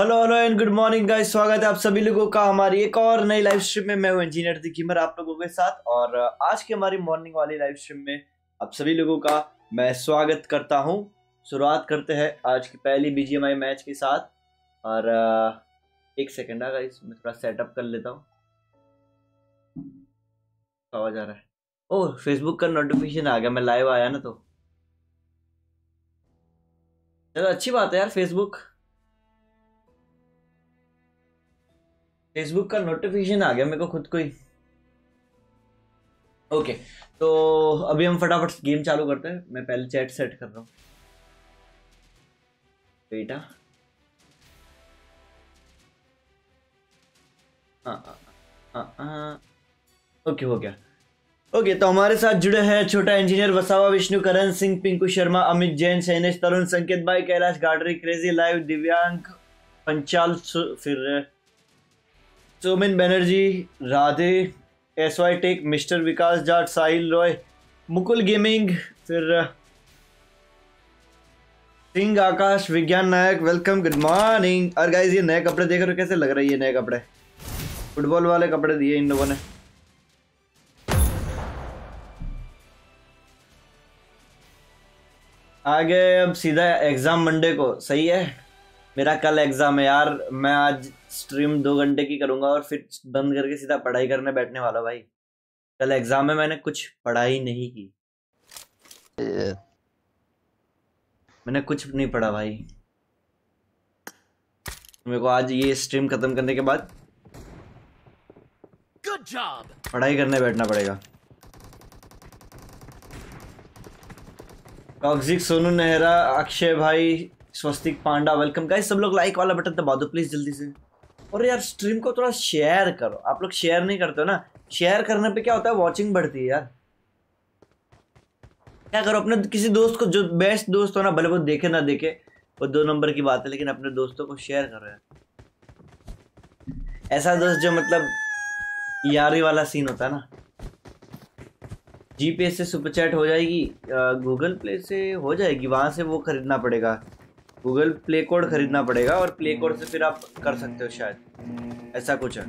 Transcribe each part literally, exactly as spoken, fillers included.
Hello hello and good morning guys, स्वागत है आप सभी लोगों का हमारी एक और नई लाइव स्ट्रीम में। मैं हूं इंजीनियर द गेमर आप लोगों के साथ, और आज की हमारी मॉर्निंग वाली लाइव स्ट्रीम में आप सभी लोगों का मैं स्वागत करता हूं। शुरुआत करते हैं आज की पहली बीजीएमआई मैच के साथ। और एक सेकेंड आ गाइस, मैं थोड़ा सेटअप कर लेता हूँ। आवाज आ रहा है? ओह, फेसबुक का नोटिफिकेशन आ गया, मैं लाइव आया ना, तो चलो अच्छी बात है यार। फेसबुक फेसबुक का नोटिफिकेशन आ गया मेरे को खुद को ही। ओके, तो अभी हम फटाफट गेम चालू करते हैं। मैं पहले चैट सेट कर रहा हूँ बेटा। हाँ हाँ हाँ, ओके हो गया। ओके, तो हमारे साथ जुड़े हैं छोटा इंजीनियर, वसावा, विष्णु, करण सिंह, पिंकू शर्मा, अमित जैन, शैनेश, तरुण, संकेत भाई, कैलाश गाडरी, क्रेजी लाइव, दिव्यांग पंचाल, फिर Somin Banerjee, Radhe S Y tech, mister Vikas Jat, Sahil Roy, Mukul gaming, फिर Singh Akash, Vigyan Nayak, welcome, good morning. और गाइज ये नए कपड़े देख रहे हो, कैसे लग रहे हैं ये नए कपड़े? फुटबॉल वाले कपड़े दिए इन लोगों ने। आगे अब सीधा एग्जाम मंडे को, सही है। मेरा कल एग्जाम है यार, मैं आज स्ट्रीम दो घंटे की करूंगा और फिर बंद करके सीधा पढ़ाई करने बैठने वाला भाई। कल एग्जाम है, मैंने कुछ पढ़ाई नहीं की, मैंने कुछ नहीं पढ़ा भाई। मेरे को आज ये स्ट्रीम खत्म करने के बाद पढ़ाई करने बैठना पड़ेगा। टॉक्सिक सोनू नेहरा, अक्षय भाई, स्वस्तिक पांडा, वेलकम। गाइस सब लोग लाइक वाला बटन दबा दो प्लीज जल्दी से। और यार स्ट्रीम को थोड़ा शेयर करो, आप लोग शेयर नहीं करते हो ना। शेयर करने पे क्या होता है, वॉचिंग बढ़ती है यार। क्या करो, अपने किसी दोस्त को, जो बेस्ट दोस्त हो ना, भले वो देखे ना देखे, वो दो नंबर की बात है, लेकिन अपने दोस्तों को शेयर करो यार। ऐसा दोस्त जो मतलब यारी वाला सीन होता है ना। जीपीएस से सुपर चैट हो जाएगी, गूगल प्ले से हो जाएगी, वहां से वो खरीदना पड़ेगा, गूगल प्ले कोड खरीदना पड़ेगा, और प्ले कोड से फिर आप कर सकते हो शायद, ऐसा कुछ है।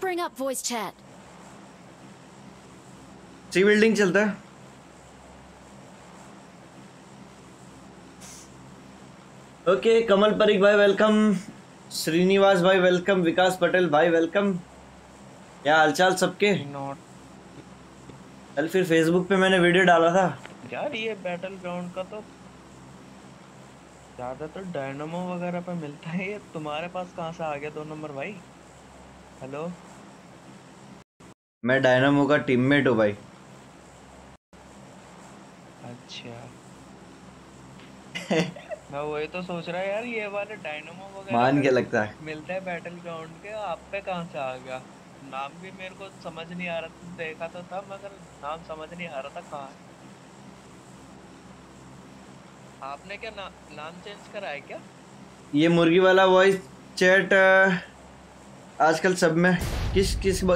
Bring up voice chat. सी बिल्डिंग चलता है। ओके okay, कमल परीख भाई वेलकम, श्रीनिवास भाई वेलकम, विकास पटेल भाई वेलकम। क्या हालचाल सबके? कल फिर फेसबुक पे मैंने वीडियो डाला था यार, ये बैटल ग्राउंड का तो ज्यादा तो डायनामो वगैरह पे मिलता है, ये तुम्हारे पास कहाँ से आ गया दो नंबर भाई? हेलो, मैं डायनामो का टीममेट हूँ भाई। अच्छा मैं वही तो सोच रहा यार, ये वाले डायनामो वगैरह मान के लगता है मिलता है बैटल ग्राउंड के, आप पे कहाँ से आ गया? नाम भी मेरे को समझ नहीं आ रहा था, देखा तो था मगर नाम समझ नहीं आ रहा था कहाँ। आपने क्या ना, नाम चेंज करा है क्या? ये मुर्गी वाला वॉइस चैट आजकल सब में किस किस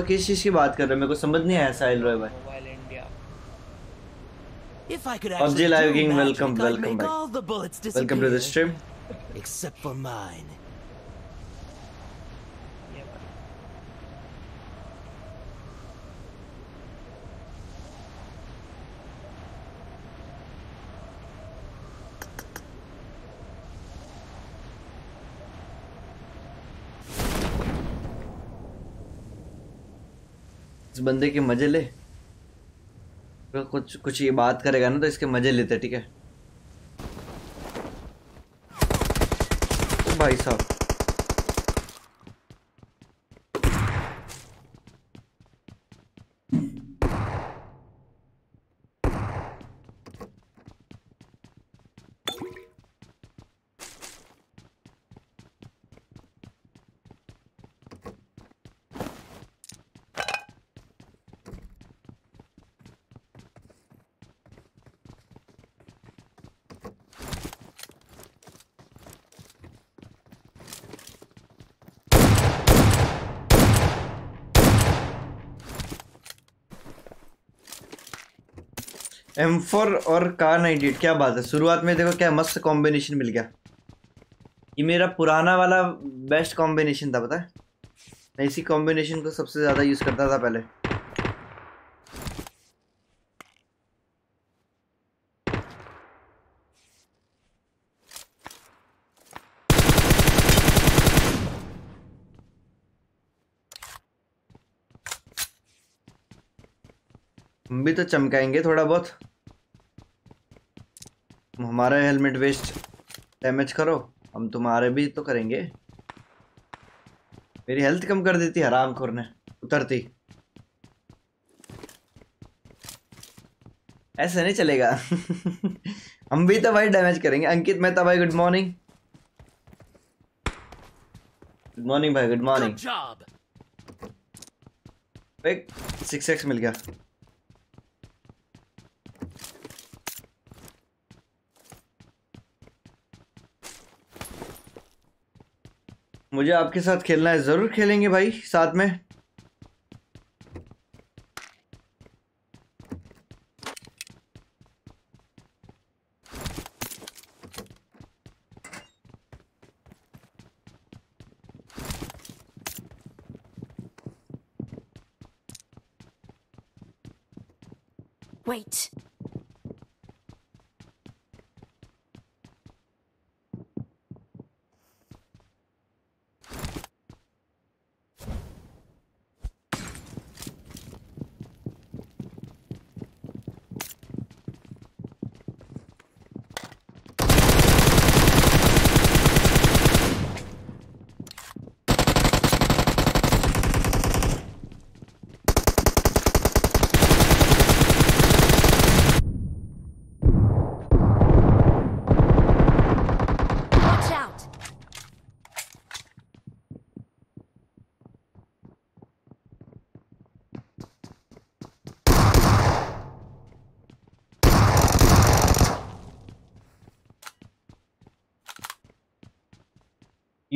किस चीज की बात कर रहे हैं, मेरे को समझ नहीं आया। साहिल रॉय भाई, mobile India, PUBG live king welcome, welcome भाई, welcome to the stream except for mine. इस बंदे के मजे ले, कुछ कुछ ये बात करेगा ना तो इसके मजे लेते, ठीक है। तो भाई साहब एम फोर और कार नाइनटी एट, क्या बात है। शुरुआत में देखो क्या मस्त कॉम्बिनेशन मिल गया। ये मेरा पुराना वाला बेस्ट कॉम्बिनेशन था, पता है मैं इसी कॉम्बिनेशन को सबसे ज़्यादा यूज़ करता था पहले। हम भी तो चमकाएंगे थोड़ा बहुत, तुम हमारा हेलमेट वेस्ट डैमेज करो, हम तुम्हारे भी तो करेंगे। मेरी हेल्थ कम कर देती हरामखोर ने, उतरती। ऐसा नहीं चलेगा हम भी तो भाई डैमेज करेंगे। अंकित मेहता भाई गुड मॉर्निंग, गुड मॉर्निंग भाई, गुड मॉर्निंग। एक सिक्स एक्स मिल गया। मुझे आपके साथ खेलना है, जरूर खेलेंगे भाई साथ में। Wait.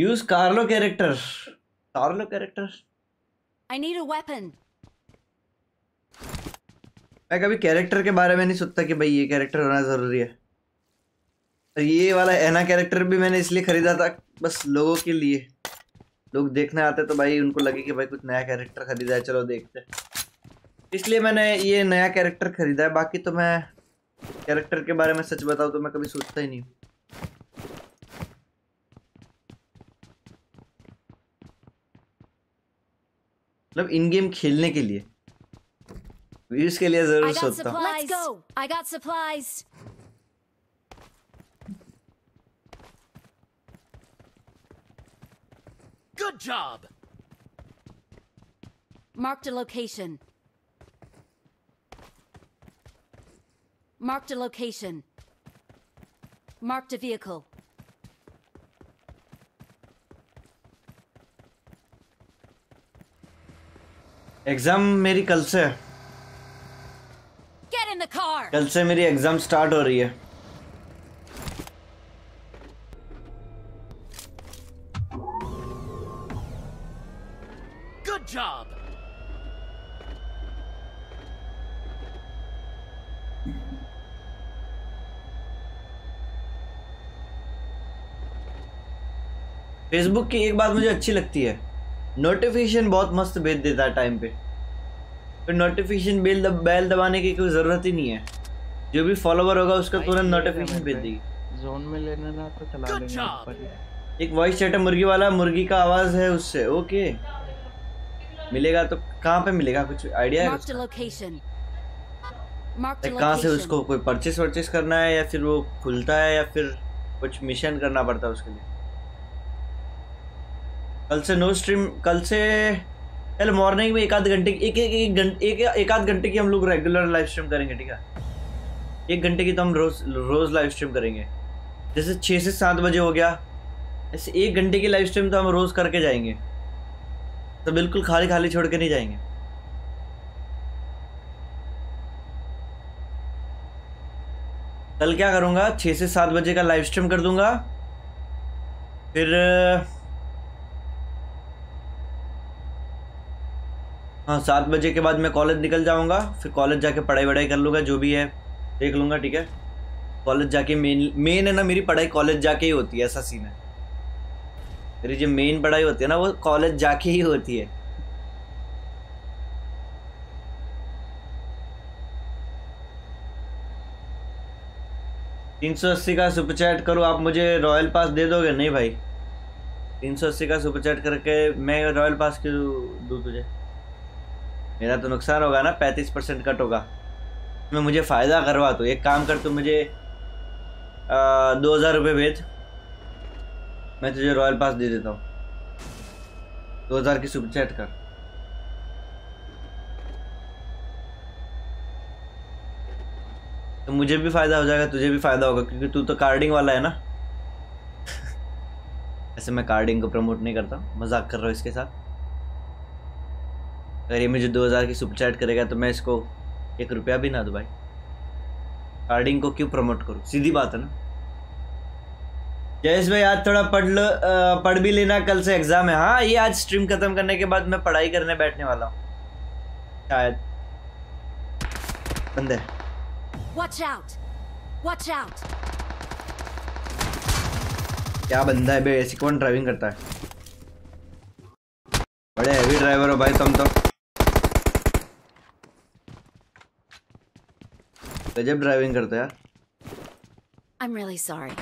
Use Carlo character. Carlo character. I need a weapon. मैं कभी कैरेक्टर के बारे में नहीं सोचता कि भाई ये कैरेक्टर होना जरूरी है। और ये वाला एना कैरेक्टर भी मैंने इसलिए खरीदा था बस लोगों के लिए, लोग देखने आते तो भाई उनको लगे कि भाई कुछ नया कैरेक्टर खरीदा है, चलो देखते, इसलिए मैंने ये नया कैरेक्टर खरीदा है। बाकी तो मैं कैरेक्टर के बारे में सच बताऊँ तो मैं कभी सोचता ही नहीं हूँ। मतलब इन गेम खेलने के लिए, वीडियोस के लिए जरूर सोचता हूं। Let's go, I got supplies. Good job. Marked a location, marked a location, marked a vehicle. Exam मेरी कल से, कल से मेरी एग्जाम स्टार्ट हो रही है। Good job. फेसबुक की एक बात मुझे अच्छी लगती है, नोटिफिकेशन बहुत मस्त भेज देता है टाइम पे, तो नोटिफिकेशन बेल दब, बेल दबाने की कोई ज़रूरत ही नहीं है। जो भी फॉलोवर होगा उसका तुरंत नोटिफिकेशन भेज देगी। जोन में लेना ना तो चला लेंगे। एक वॉइस चैट है मुर्गी वाला, मुर्गी का आवाज़ है उससे। ओके मिलेगा तो कहाँ पे मिलेगा, कुछ आइडिया है कहाँ से उसको? कोई परचेस वर्चेस करना है या फिर वो खुलता है या फिर कुछ मिशन करना पड़ता है उसके लिए? कल से नो स्ट्रीम, कल से कल मॉर्निंग में एक आध घंटे एक एक एक घंटे एक एक आध घंटे की हम लोग रेगुलर लाइव स्ट्रीम करेंगे, ठीक है? एक घंटे की तो हम रोज़ रोज़ लाइव स्ट्रीम करेंगे, जैसे छः से सात बजे हो गया, ऐसे एक घंटे की लाइव स्ट्रीम तो हम रोज़ करके जाएंगे, तो बिल्कुल खाली खाली छोड़ के नहीं जाएंगे। कल क्या करूँगा, छः से सात बजे का लाइव स्ट्रीम कर दूँगा, फिर हाँ सात बजे के बाद मैं कॉलेज निकल जाऊंगा, फिर कॉलेज जाके पढ़ाई वढ़ाई कर लूँगा जो भी है, देख लूँगा, ठीक है। कॉलेज जाके मेन मेन है ना, मेरी पढ़ाई कॉलेज जाके ही होती है, ऐसा सीन है। मेरी जो मेन पढ़ाई होती है ना वो कॉलेज जाके ही होती है। तीन सौ अस्सी का सुपर चैट करो आप, मुझे रॉयल पास दे दोगे? नहीं भाई, तीन सौ अस्सी का सुपर चैट करके मैं रॉयल पास क्यों दूँ तुझे? मेरा तो नुकसान होगा ना, पैंतीस परसेंट कट होगा। मैं मुझे फ़ायदा करवा तो, एक काम कर, तो मुझे आ, दो हज़ार रुपये भेज, मैं तुझे रॉयल पास दे देता हूँ। दो हज़ार की सुपर चैट कर। तो मुझे भी फ़ायदा हो जाएगा, तुझे भी फ़ायदा होगा, क्योंकि तू तो कार्डिंग वाला है ना। ऐसे मैं कार्डिंग को प्रमोट नहीं करता, मजाक कर रहा हूँ इसके साथ। अगर ये मुझे दो हज़ार की सुपर चैट करेगा तो मैं इसको एक रुपया भी ना दूँ भाई। कार्डिंग को क्यों प्रमोट करूँ, सीधी बात है ना। जयेश भाई आज थोड़ा पढ़ लो, पढ़ भी लेना, कल से एग्ज़ाम है। हाँ, ये आज स्ट्रीम ख़त्म करने के बाद मैं पढ़ाई करने बैठने वाला हूँ शायद। बंदे Watch out. Watch out. क्या बंदा है बे, ऐसी कौन ड्राइविंग करता है? बड़े हैवी ड्राइवर हो भाई तुम तो, गजब ड्राइविंग करते यार। I'm really sorry.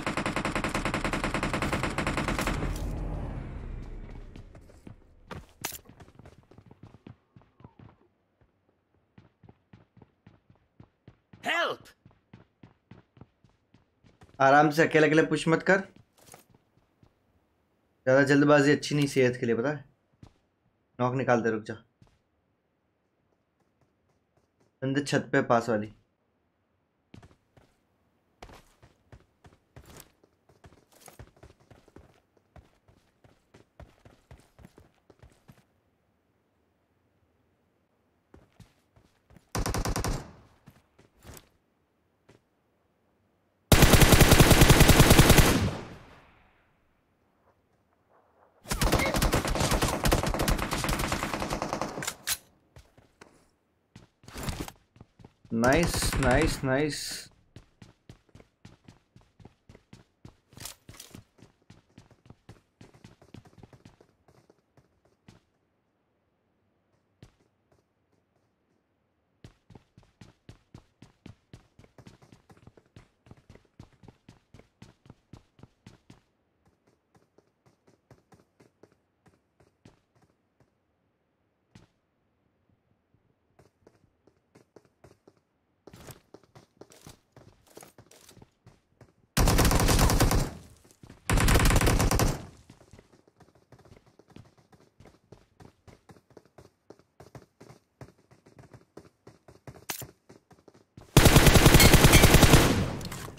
Help! आराम से, अकेले अकेले पुश मत कर, ज़्यादा जल्दबाजी अच्छी नहीं सेहत के लिए, पता है। नॉक निकालते, रुक जा। बंदे छत पे पास वाली नाइस नाइस नाइस।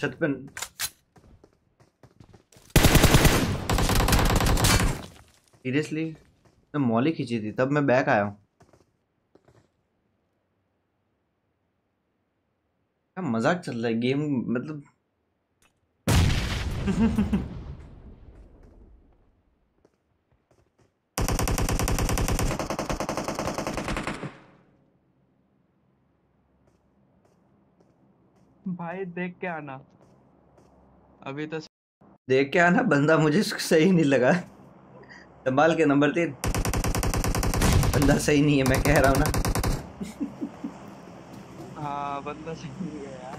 छत पे सीरियसली तो मौली खींची थी, तब मैं बैक आया हूँ। क्या मजाक चल रहा है गेम, मतलब भाई देख के आना, अभी तो देख के आना। बंदा मुझे सही नहीं लगा। संभाल के, नंबर तीन बंदा सही नहीं है, मैं कह रहा हूँ ना। हाँ बंदा सही नहीं है यार।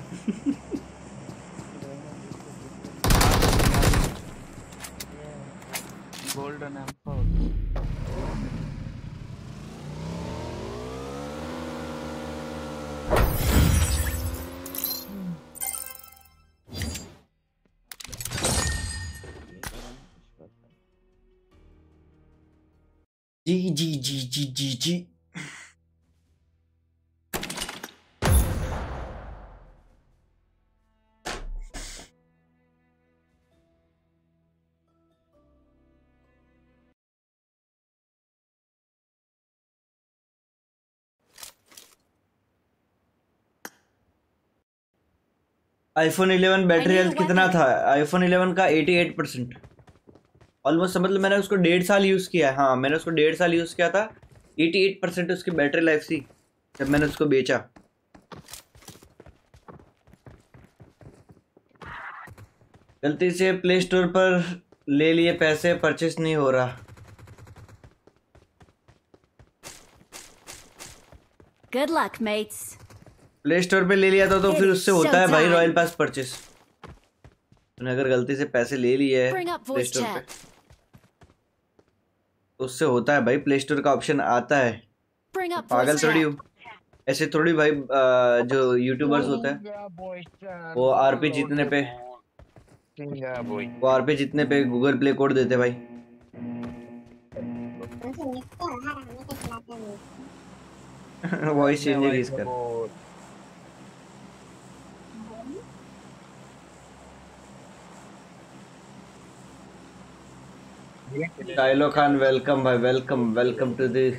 गोल्डन एम्पल जी जी जी जी जी जी। आईफोन इलेवन बैटरी हेल्थ कितना था? आईफोन इलेवन का अठासी परसेंट। ऑलमोस्ट समझ लो मैंने उसको डेढ़ साल यूज़ किया है। हाँ मैंने उसको डेढ़ साल यूज़ किया था। अठासी परसेंट उसकी बैटरी लाइफ थी जब मैंने उसको बेचा। गलती से प्ले स्टोर पर ले लिए पैसे, परचेस नहीं हो रहा। Good luck mates. Play store पे ले लिया था तो फिर उससे होता है भाई रॉयल पास परचेस। तूने अगर गलती से पैसे ले लिए है प्ले स्टोर पे तो उससे होता है भाई, प्ले स्टोर का ऑप्शन आता है। पागल थोड़ी हूँ, ऐसे थोड़ी भाई जो यूट्यूबर्स होते हैं वो आरपी जीतने पे वो आरपी जीतने पे गूगल प्ले कोड देते भाई। वॉइस चेंज रिलीज कर। डायलो खान वेलकम भाई, welcome welcome to the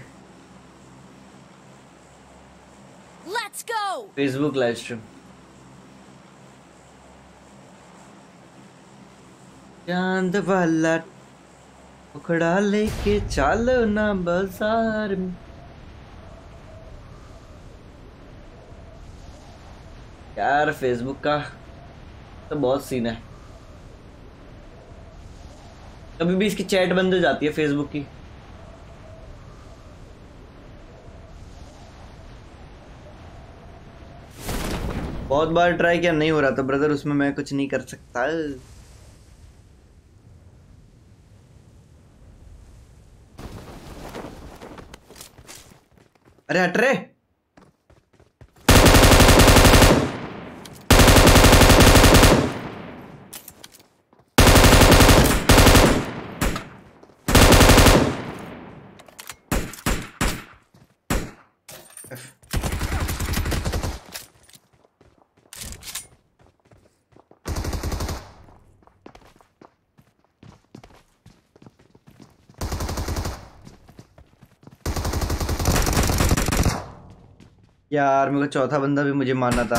Facebook live stream. चांद वाला उखड़ा लेके चलो ना बाजार में। यार फेसबुक का तो बहुत सीन है, कभी भी इसकी चैट बंद हो जाती है फेसबुक की। बहुत बार ट्राई किया, नहीं हो रहा था ब्रदर, उसमें मैं कुछ नहीं कर सकता। अरे हट रे, यार मेरे को चौथा बंदा भी मुझे मारना था।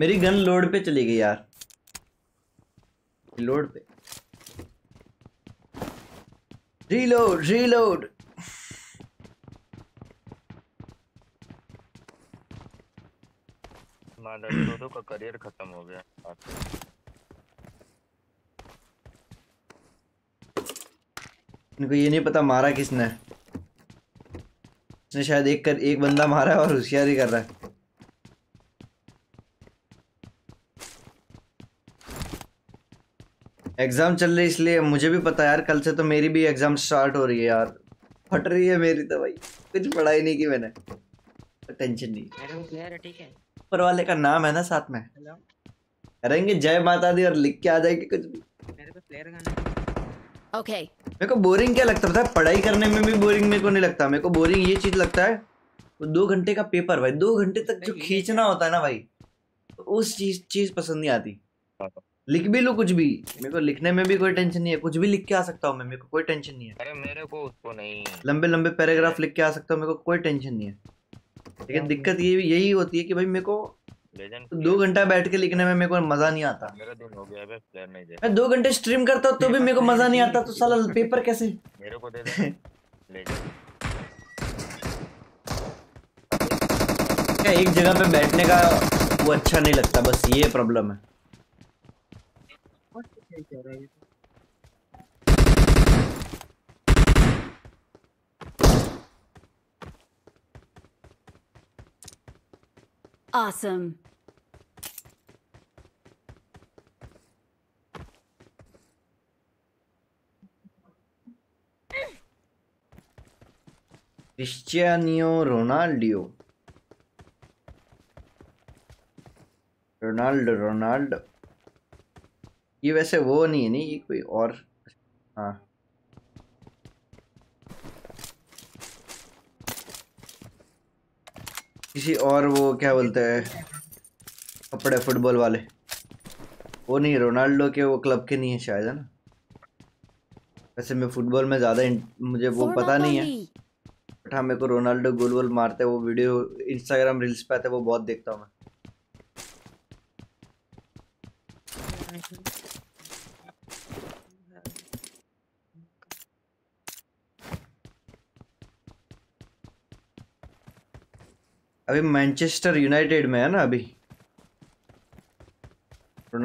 मेरी गन लोड पे चली गई यार, लोड पे। Reload reload. माडल का करियर खत्म हो गया। इनको ये नहीं पता मारा किसने। उसने शायद एक कर एक बंदा मारा है और होशियारी कर रहा है। एग्जाम चल रही इसलिए मुझे भी पता यार, कल से तो मेरी भी एग्जाम स्टार्ट हो रही है यार। फट रही है मेरी तो भाई, कुछ पढ़ा ही नहीं की मैंने तो, टेंशन नहीं। ठीक है, ऊपर वाले का नाम है ना साथ में, करेंगे जय माता दी और लिख के आ जाएगी कुछ भी। Okay okay. मेरे को बोरिंग क्या लगता है, पढ़ाई करने में भी बोरिंग मेरे को नहीं लगता। मेरे को बोरिंग ये चीज लगता है वो दो घंटे का पेपर भाई, दो घंटे तक जो खींचना होता है ना भाई, तो उस चीज चीज पसंद नहीं आती। लिख भी लो कुछ भी, मेरे को लिखने में भी कोई टेंशन नहीं है, कुछ भी लिख के आ सकता हूँ मैं, मेरे को कोई टेंशन नहीं है। अरे मेरे को उसको नहीं, लंबे लंबे पैराग्राफ लिख के आ सकता हूँ, मेरे को कोई टेंशन नहीं है। लेकिन दिक्कत ये यही होती है कि भाई मेरे को दो घंटा बैठ के लिखने में मेरे को मजा नहीं आता। मेरा दिन हो गया, प्लेयर नहीं दे। मैं दो घंटे स्ट्रीम करता हूँ तो भी मेरे को मजा नहीं आता, तो साला पेपर कैसे। मेरे को दे दे। ले जा। क्या एक जगह पे बैठने का वो अच्छा नहीं लगता, बस ये प्रॉब्लम है। Awesome. Cristiano Ronaldo Ronaldo Ronaldo ये वैसे वो नहीं है, नहीं ये कोई और। हाँ किसी और, वो क्या बोलते हैं कपड़े फुटबॉल वाले, वो नहीं रोनाल्डो के, वो क्लब के नहीं है शायद, है ना। वैसे मैं फुटबॉल में ज़्यादा मुझे वो पता नहीं है, बट हाँ मेरे को रोनाल्डो गोल गोल मारते हैं वो वीडियो इंस्टाग्राम रील्स पे आते हैं, वो बहुत देखता हूँ मैं। अभी मैनचेस्टर यूनाइटेड में है ना अभी,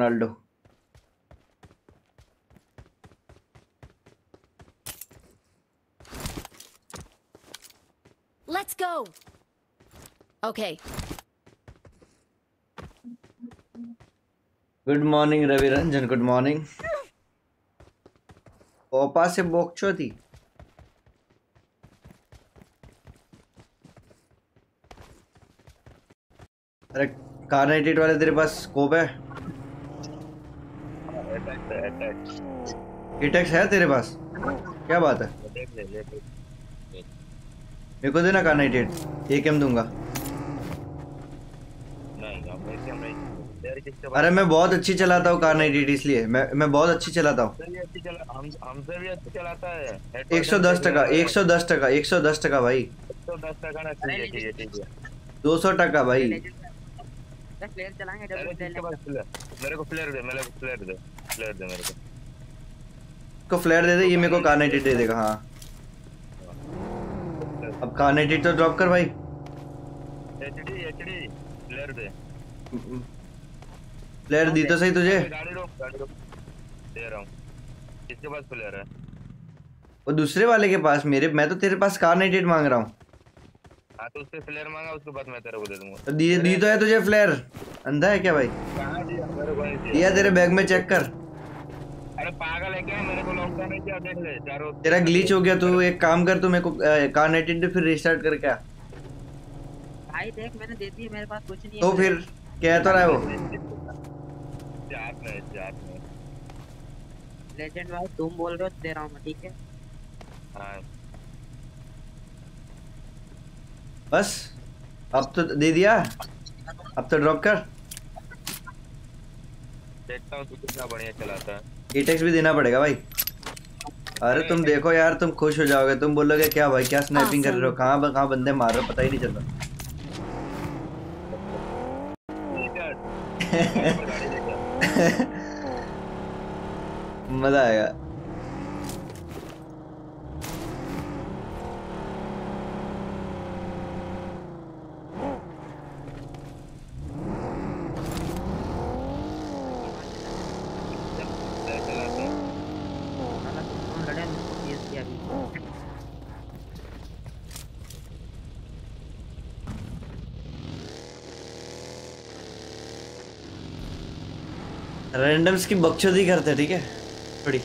Ronaldo. Let's go. Okay good morning Ravi Ranjan, good morning. ओपा से बोक्चो थी। अरे कार अठानवे वाले तेरे पास स्कोप है? एटेक्स है तेरे पास? क्या बात है, मेरे को देना कार अठानवे, एक एम दूंगा। अरे मैं बहुत अच्छी चलाता हूँ कार अठानवे, इसलिए मैं मैं बहुत अच्छी चलाता हूँ। एक सौ दस टका एक सौ दस टका एक सौ दस टका भाई, दो सौ टका भाई। प्लेयर चलाएंगे मेरे मेरे को फ्लेयर दे, मेरे को फ्लेयर दे, फ्लेयर दे मेरे को को फ्लेयर दे दे। ये मेरे को कार अठानवे दे देगा। हाँ अब कार अठानवे तो ड्रॉप कर भाई। एचडी एचडी फ्लेयर दे, फ्लेयर दी तो सही तुझे। गाड़ी रोक गाड़ी रोक दे रहा हूं। किसके पास फ्लेयर है? वो दूसरे वाले के पास। मेरे मैं तो तेरे पास कार अठानवे मांग रहा हूं। हाँ तो उससे फ्लेयर मांगा, उसके बाद मैं तेरे को दे दूंगा। तो दी दी तो है तुझे फ्लेयर, अंधा है क्या भाई? कहाँ दिया? मेरे को नहीं दिया। तेरे बैग में चेक कर। अरे पागल है क्या, मेरे को लॉक करने क्या? देख ले चारों तेरा ग्लिच हो गया। तू एक काम कर, तू मेरे को कार अठानवे फिर रिस्टार्ट कर। क्या भाई देख मैंने दे दी, मेरे पास कुछ नहीं है। तो फिर क्या तो रहा है वो चार्ट में, चार्ट में लेजेंड भाई तुम बोल रहे हो, दे रहा हूं मैं। ठीक है हां बस, अब तो दे दिया, अब तो ड्रॉप कर। देखता हूं तू कितना बढ़िया चलाता है। एटेक्स भी देना पड़ेगा भाई। अरे तुम देखो यार, तुम खुश हो जाओगे, तुम बोलोगे क्या भाई क्या स्नाइपिंग कर रहे हो, कहां कहां बंदे मार रहे हो पता ही नहीं चलता। मजा आएगा। रैंडम्स की बकचोदी करते हैं, ठीक है, थोड़ी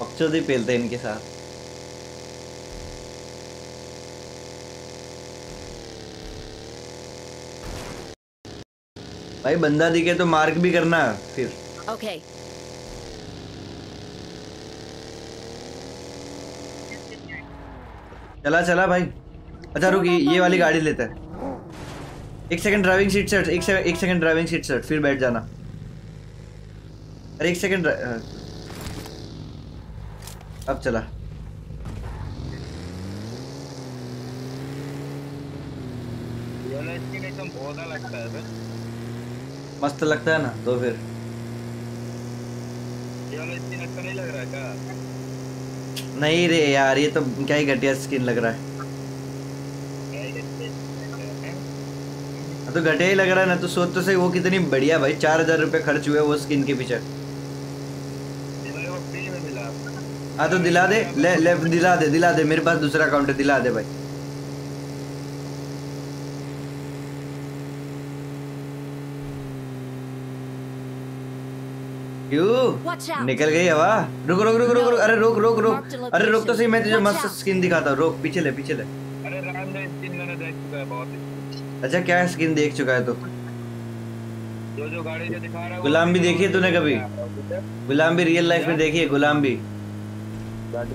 बकचोदी पेलते हैं इनके साथ। भाई बंदा दिखे तो मार्क भी करना फिर। ओके चला चला भाई। अच्छा रुक, ये वाली गाड़ी लेते हैं। एक सेकंड ड्राइविंग सीट सेट, एक सेकंड एक सेकंड ड्राइविंग सीट सेट, फिर बैठ जाना। अरे एक सेकंड, अब चला। एकदम बहुत लगता है बे, मस्त लगता है ना। तो फिर अच्छा नहीं लग रहा है क्या? नहीं रे यार, ये तो क्या ही घटिया स्किन लग रहा है। तो घटिया ही लग रहा है ना, तो सोच तो सही वो कितनी बढ़िया भाई। चार हजार रुपये खर्च हुए वो स्किन के पीछे। हाँ तो दिला दे, ले ले दिला दे, दिला दे, मेरे पास दूसरा अकाउंट है, दिला दे भाई। क्यों निकल गई हवा? रुक रुक रुक रुक रुक अरे रोक रोक रोक अरे रोक तो सही, मैं तुझे मस्त स्किन दिखाता हूँ। रोक, पीछे ले पीछे ले। अच्छा क्या स्किन देख चुका है? तो जो जो गाड़ी जो दिखा रहा है, गुलाम भी देखी है तूने कभी? गुलाम भी रियल लाइफ में देखी है? गुलाम भी भाई।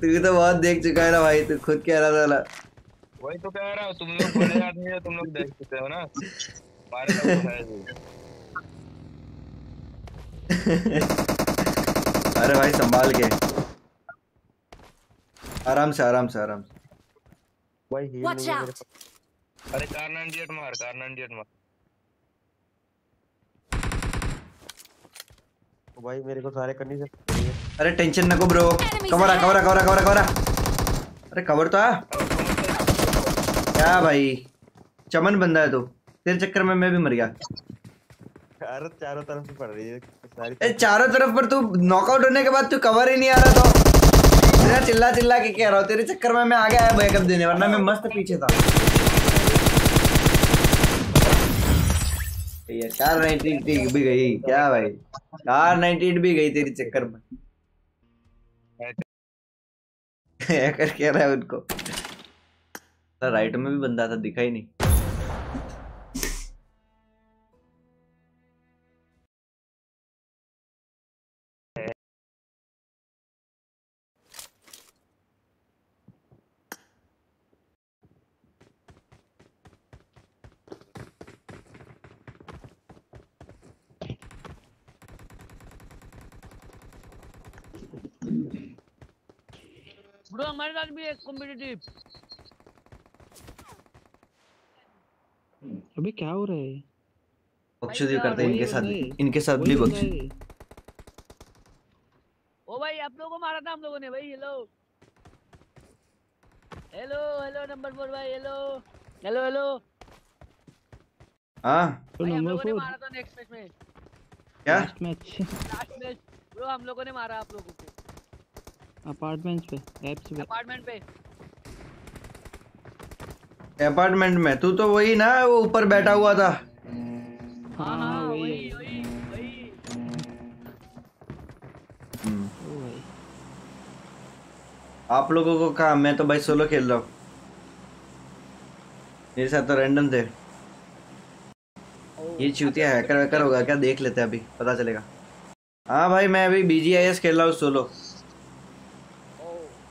तू तो बहुत देख चुका है ना भाई, तू खुद कह रहा था। वही तो कह रहा हूँ, तुम लोग बड़े आदमी हो, तुम लोग देख चुके हो ना। अरे भाई संभाल के, आराम से आराम से आराम से। अरे कार अठानवे मार, कार अठानवे मार। भाई मेरे को सारे करनी चाहिए। अरे टेंशन नको ब्रो, कवर आ कवर आ कवर आ कवर आ कवर आ। अरे कवर तो आ क्या भाई, चमन बंदा है तो तेरे चक्कर में मैं भी मर गया। चारों चारों तरफ से पड़ रही है, चारों तरफ पर तू नॉकआउट होने के बाद तू कवर ही नहीं आ रहा तो तेरा चिल्ला चिल्ला के कह रहा हूँ, तेरे चक्कर में मैं आगे आया बैकअप देने, वरना मैं मस्त पीछे था। चार नाइनटी एट भी गई क्या भाई, चार नाइनटी एट भी गई तेरे चक्कर में। हैकर कह रहा है उनको, तो राइट में भी बंदा था दिखा ही नहीं। ब्रो हमारे साथ भी एक कॉम्पिटिटिव, अबे क्या हो रहा है, बक्सुदी करते हैं इनके साथ, इनके साथ भी बक्सुदी। ओ भाई आप लोगों को मारा था हम लोगों ने भाई। Hello hello hello number four भाई, हेलो हेलो हेलो। हां तो नंबर फोर मारा था नेक्स्ट मैच में, क्या last match, last match bro हम लोगों ने मारा आप लोगों को अपार्टमेंट पे, एप्स पे, अपार्टमेंट पे, अपार्टमेंट में। तू तो वही ना, वो ऊपर बैठा हुआ था। हाँ हाँ वही वही वही। हम्म आप लोगों को कहा, मैं तो भाई सोलो खेल रहा हूँ, मेरे साथ तो रैंडम थे। ये चूतिया हैकर वैकर होगा क्या, देख लेते हैं अभी पता चलेगा। हाँ भाई मैं अभी बीजीआईएस खेल रहा हूँ सोलो।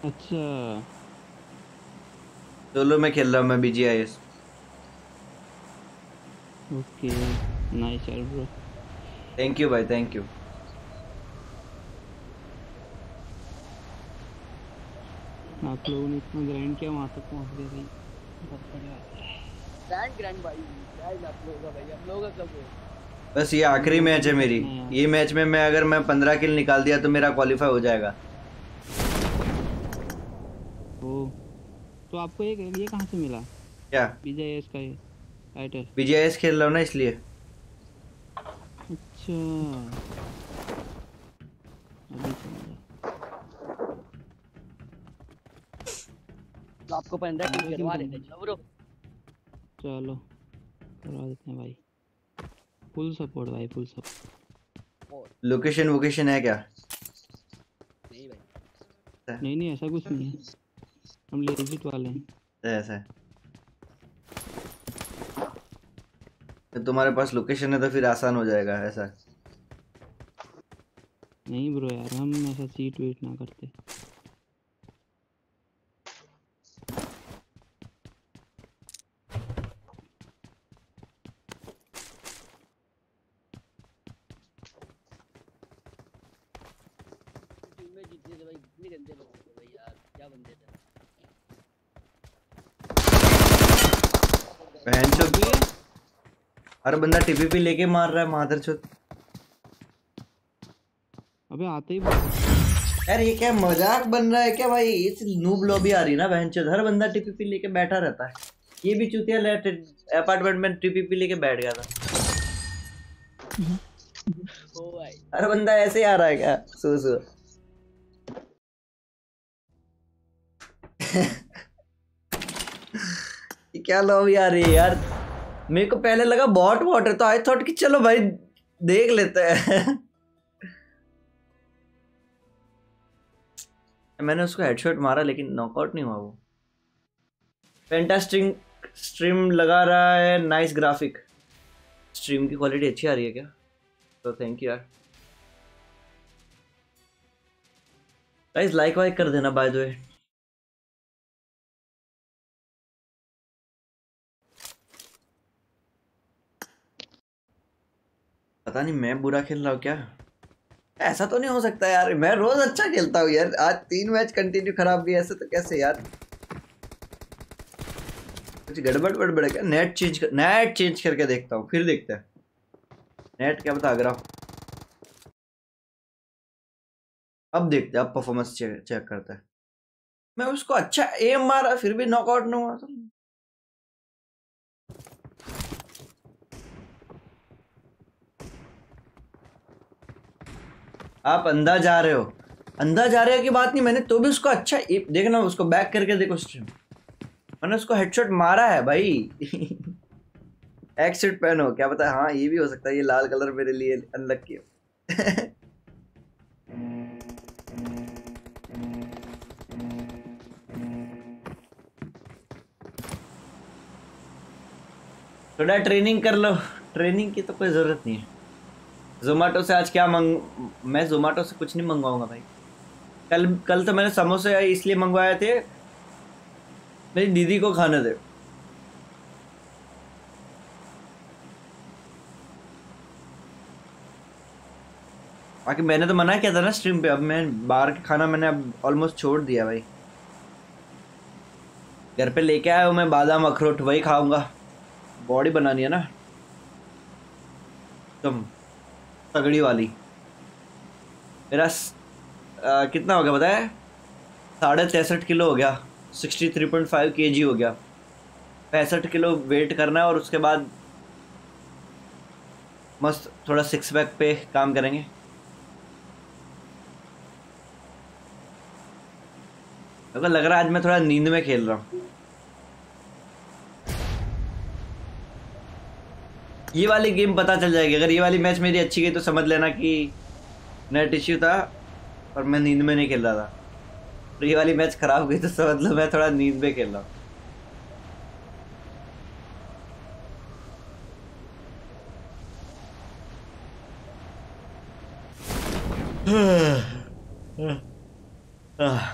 अच्छा सोलो में खेल रहा हूँ मैं बीजीआईएस। ओके नाइस यार ब्रो, थैंक यू भाई थैंक यू। आप लोगों ने इतना ग्रैंड किया वहाँ तक पहुँच गए भाई, बहुत बढ़िया ग्रैंड ग्रैंड भाई, क्या आप लोगों का भाई, हम लोगों का सब। बस ये आखिरी मैच है मेरी, ये मैच में मैं अगर मैं पंद्रह किल निकाल दिया तो मेरा क्वालिफाई हो जाएगा। तो आपको ये ये कहाँ से मिला क्या बीजीआईएस का ये टाइटल? बीजीआईएस खेल रहा हूँ ना इसलिए। अच्छा तो आपको पंद्रह किल करवा देते हैं। चलो चलो करवा देते हैं भाई, फुल सपोर्ट भाई फुल सपोर्ट। लोकेशन वोकेशन है क्या? नहीं भाई नहीं नहीं ऐसा कुछ नहीं है, हम लेजिट वाले हैं। ऐसा है तो तुम्हारे पास लोकेशन है तो फिर आसान हो जाएगा। ऐसा नहीं ब्रो यार, हम ऐसा चीट वेट ना करते। अरे बंदा टीपीपी लेके मार रहा है मादरचोद। अबे आते ही यार, ये क्या मजाक बन रहा है क्या भाई, इस नूब लॉबी आ रही ना बहनचोद, हर बंदा टीपीपी लेके बैठा रहता है। ये भी चूतिया अपार्टमेंट में टीपीपी लेके बैठ गया था। ओ भाई हर बंदा ऐसे ही आ रहा है क्या, सो सो ये क्या लॉबी आ रही है यार, मेरे को पहले लगा बॉट वॉट है तो आई थॉट कि चलो भाई देख लेते हैं। मैंने उसको हेडशॉट मारा लेकिन नॉकआउट नहीं हुआ वो। फैंटास्टिक स्ट्रीम लगा रहा है, नाइस ग्राफिक, स्ट्रीम की क्वालिटी अच्छी आ रही है क्या? तो थैंक यू यार गाइस, लाइक वाइक कर देना बाय द वे। पता नहीं मैं बुरा खेल रहा हूँ क्या, ऐसा तो नहीं हो सकता यार, मैं रोज अच्छा खेलता हूँ यार, आज तीन मैच कंटिन्यू खराब गए, ऐसे तो कैसे यार, कुछ गड़बड़ गड़बड़ क्या। नेट चेंज कर, नेट चेंज करके देखता हूँ फिर देखते हैं नेट क्या, बता आगरा अब देखते हैं, अब परफॉर्मेंस चेक, चेक करते हैं। मैं उसको अच्छा एम मारा फिर भी नॉकआउट नहीं हुआ। आप अंदर जा रहे हो, अंदर जा रहे हो की बात नहीं, मैंने तो भी उसको अच्छा देखना, उसको बैक करके देखो स्ट्रीम, मैंने उसको हेडशॉट मारा है भाई। एक शर्ट पहनो, क्या पता, हाँ ये भी हो सकता है, ये लाल कलर मेरे लिए अनलकी है। थोड़ा ट्रेनिंग कर लो, ट्रेनिंग की तो कोई ज़रूरत नहीं है। Zomato से आज क्या मंग मैं Zomato से कुछ नहीं मंगवाऊंगा भाई। कल कल तो मैंने समोसे इसलिए मंगवाए थे मेरी दीदी को खाने दे। बाकी मैंने तो मना किया था ना स्ट्रीम पे, अब मैं बाहर का खाना मैंने अब ऑलमोस्ट छोड़ दिया भाई। घर पे लेके आया हूँ मैं बादाम अखरोट, वही खाऊंगा, बॉडी बनानी है ना एकदम तगड़ी वाली। मेरा आ, कितना हो गया बताया, साढ़े तिरसठ किलो हो गया, सिक्सटी थ्री पॉइंट फाइव के जी हो गया। पैंसठ किलो वेट करना है और उसके बाद मस्त थोड़ा सिक्स पैक पे काम करेंगे। अगर लग रहा है आज मैं थोड़ा नींद में खेल रहा हूँ। ये वाली गेम पता चल जाएगी, अगर ये वाली मैच मेरी अच्छी गई तो समझ लेना कि नेट इश्यू था और मैं नींद में नहीं खेल रहा था। तो ये वाली मैच खराब गई तो समझ लो मैं थोड़ा नींद में खेल रहा हूँ।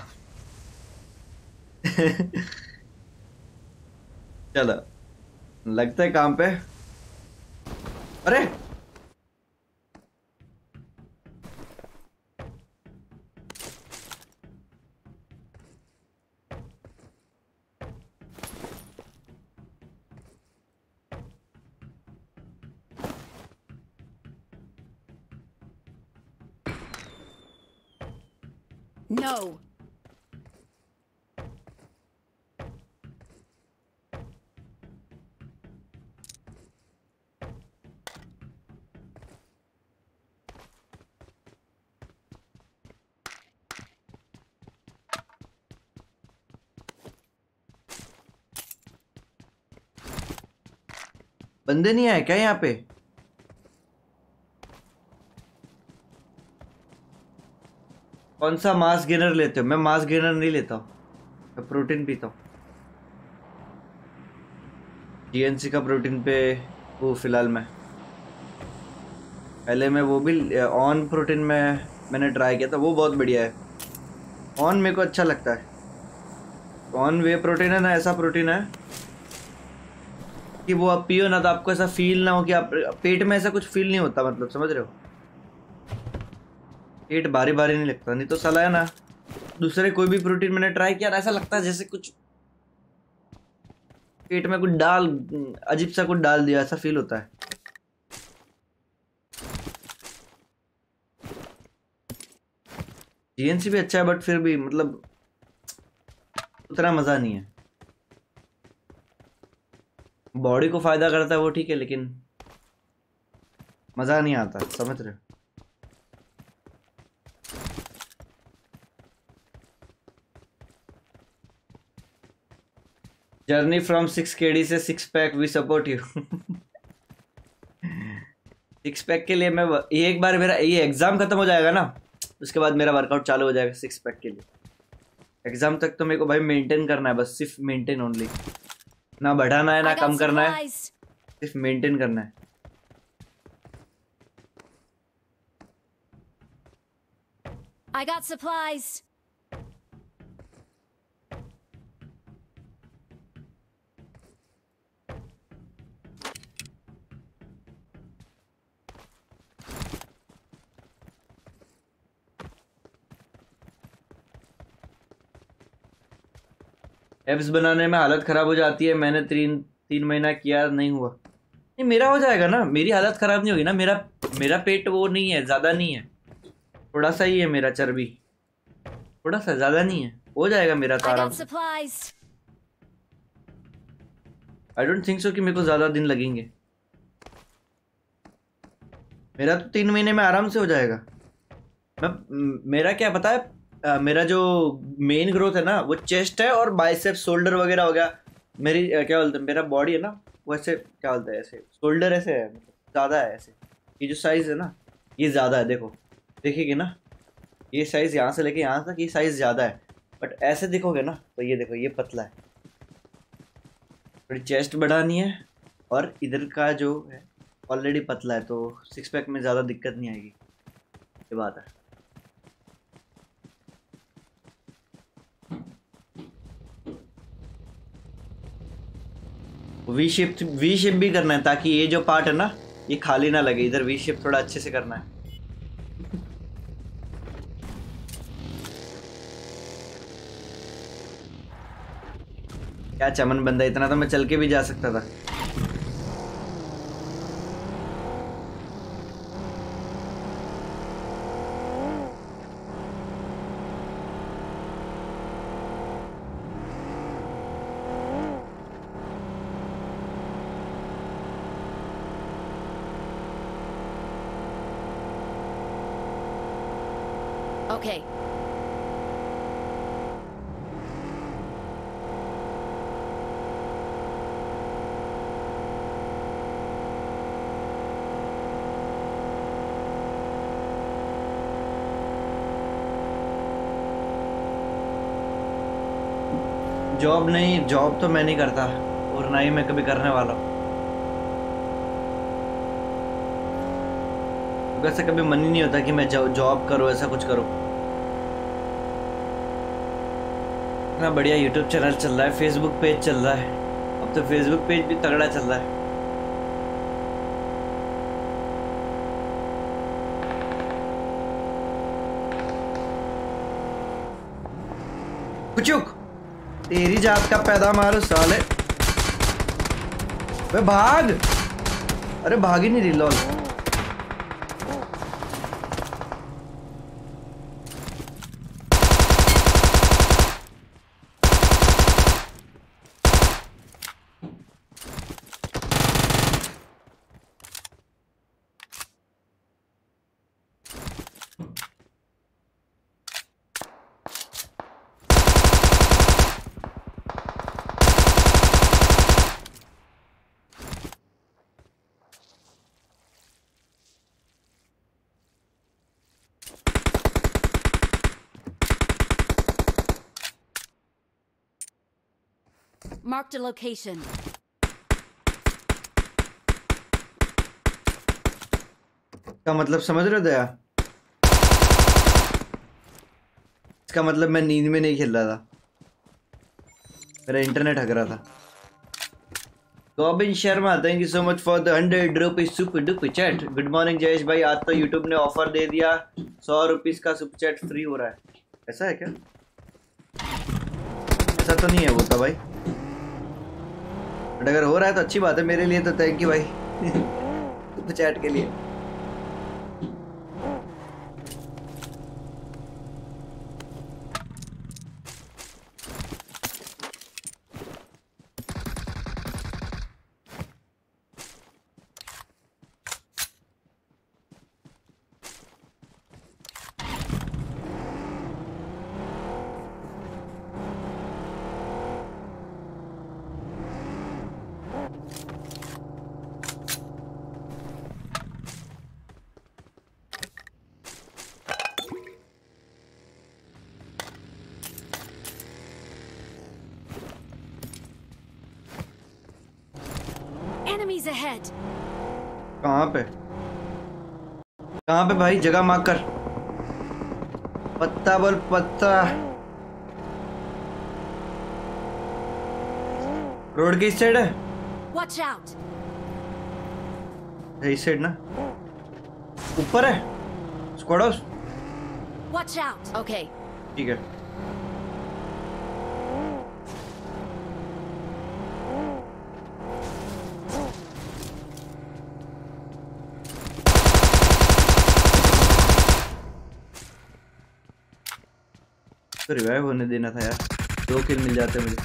चलो लगता है काम पे। अरे नो बंदे नहीं आए क्या यहाँ पे? कौन सा मास गेनर लेते हो? मैं मास गेनर नहीं लेता हूँ, मैं प्रोटीन पीता हूँ। जीएनसी का प्रोटीन पे वो फिलहाल मैं, पहले मैं वो भी ऑन प्रोटीन में मैंने ट्राई किया था, वो बहुत बढ़िया है। ऑन मेरे को अच्छा लगता है, ऑन वे प्रोटीन है ना, ऐसा प्रोटीन है कि वो आप पियो ना तो आपको ऐसा फील ना हो कि आप पेट में, ऐसा कुछ फील नहीं होता, मतलब समझ रहे हो, पेट भारी भारी नहीं लगता। नहीं तो साला है ना, दूसरे कोई भी प्रोटीन मैंने ट्राई किया ना, ऐसा लगता है जैसे कुछ पेट में कुछ डाल, अजीब सा कुछ डाल दिया, ऐसा फील होता है। जीएनसी भी अच्छा है बट फिर भी मतलब उतना मजा नहीं है। बॉडी को फायदा करता है वो ठीक है, लेकिन मजा नहीं आता, समझ रहे हो? जर्नी फ्रॉम सिक्स केडी से six pack, we support you. Six pack के लिए मैं, ये एक बार मेरा ये एग्जाम खत्म हो जाएगा ना, उसके बाद मेरा वर्कआउट चालू हो जाएगा सिक्स पैक के लिए। एग्जाम तक तो मेरे को भाई मेंटेन करना है, बस सिर्फ मेंटेन ओनली, ना बढ़ाना है ना कम करना है, सिर्फ मेंटेन करना है। I got supplies. एप्स बनाने में हालत खराब हो जाती है, मैंने तीन तीन महीना किया नहीं हुआ। नहीं मेरा हो जाएगा ना, मेरी हालत खराब नहीं होगी ना, मेरा मेरा पेट वो नहीं है, ज़्यादा नहीं है, थोड़ा सा ही है मेरा चर्बी। थोड़ा सा ज्यादा नहीं है, हो जाएगा मेरा तारा। आई डोंट थिंक सो कि मेरे को ज्यादा दिन लगेंगे, मेरा तो तीन महीने में आराम से हो जाएगा। मैं मेरा क्या पता है, आ, मेरा जो मेन ग्रोथ है ना वो चेस्ट है और बाइसेप्स, शोल्डर वगैरह हो गया। मेरी क्या बोलते हैं, मेरा बॉडी है ना वो ऐसे क्या बोलते हैं, ऐसे शोल्डर ऐसे है, ज़्यादा है ऐसे। ये जो साइज़ है ना ये ज़्यादा है, देखो देखिएगी ना, ये साइज़ यहाँ से लेके यहाँ तक ये साइज़ ज़्यादा है। बट ऐसे देखोगे ना तो ये देखो ये पतला है। थोड़ी चेस्ट बढ़ानी है और इधर का जो है ऑलरेडी पतला है, तो सिक्स पैक में ज़्यादा दिक्कत नहीं आएगी, ये बात है। वी शेप, वी शेप भी करना है ताकि ये जो पार्ट है ना ये खाली ना लगे, इधर वी शेप थोड़ा अच्छे से करना है। क्या चमन बंदा, इतना तो मैं चल के भी जा सकता था। Okay. जॉब नहीं, जॉब तो मैं नहीं करता और ना ही मैं कभी करने वाला हूँ, वैसे कभी मन ही नहीं होता कि मैं जॉब करूँ, ऐसा कुछ करूँ। इतना बढ़िया यूट्यूब चैनल चल रहा है, फेसबुक पेज चल रहा है, अब तो फेसबुक पेज भी तगड़ा चल रहा है। कुचुक तेरी जात का पैदा मारो साले, वे भाग। अरे भाग ही नहीं रही लॉल। Marked a location. इसका मतलब समझ रहे हो दया, इसका मतलब मैं नींद में नहीं खेल रहा था, मेरा इंटरनेट हक रहा था। Gobin Sharma thank you so much for the hundred rupees super duper chat. Good morning Jayesh भाई, आज तो यूट्यूब ने ऑफर दे दिया, सौ रुपीज का सुपर चैट फ्री हो रहा है। ऐसा है क्या? ऐसा तो नहीं है वो तो भाई, बट अगर हो रहा है तो अच्छी बात है मेरे लिए, तो थैंक यू भाई सुपर चैट के लिए। कहाँ पे कहाँ पे भाई, जगह मांग कर, पत्ता बोल पत्ता। रोड की इस साइड है, इस साइड ना ऊपर है squad house. Watch out. Okay ठीक है, तो रिवाइव होने देना था यार, दो किल मिल जाते मुझे।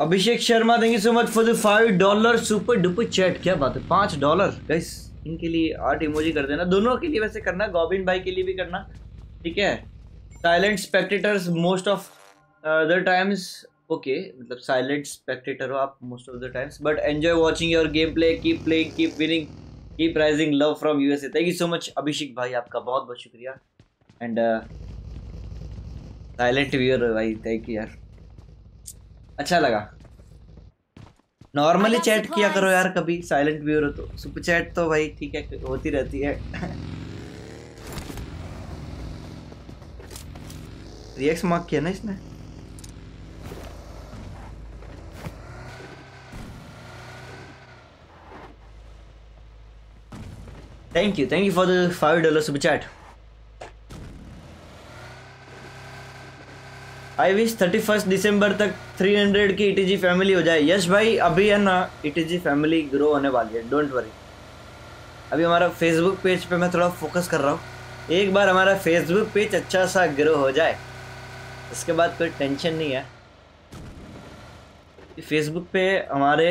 Abhishek Sharma, thank you so much for the five dollar super duper chat. क्या बात है, पाँच डॉलर गाइस। इनके लिए आठ इमोजी कर देना, दोनों के लिए वैसे करना, गोबिन भाई के लिए भी करना, ठीक है। Silent spectators most of the times, okay, मतलब साइलेंट स्पेक्टेटर हो आप most of the times, but enjoy watching your game play, keep playing, keep winning, keep rising, love from USA. Thank you so much Abhishek भाई, आपका बहुत बहुत शुक्रिया। And silent viewer भाई, thank you यार, अच्छा लगा। नॉर्मली चैट किया करो यार, कभी साइलेंट व्यूअर हो तो। सुपर चैट तो भाई ठीक है, होती रहती है। रिएक्स मार्क किया ना इसने। Thank you, thank you for the five dollar super chat. I wish thirty first दिसंबर तक थ्री हंड्रेड की ई टी जी फैमिली हो जाए। यश भाई अभी है ना E T G family grow होने वाली है, डोंट वरी। अभी हमारा फेसबुक पेज पे मैं थोड़ा फोकस कर रहा हूँ, एक बार हमारा फेसबुक पेज अच्छा सा ग्रो हो जाए इसके बाद कोई टेंशन नहीं है। फेसबुक पे हमारे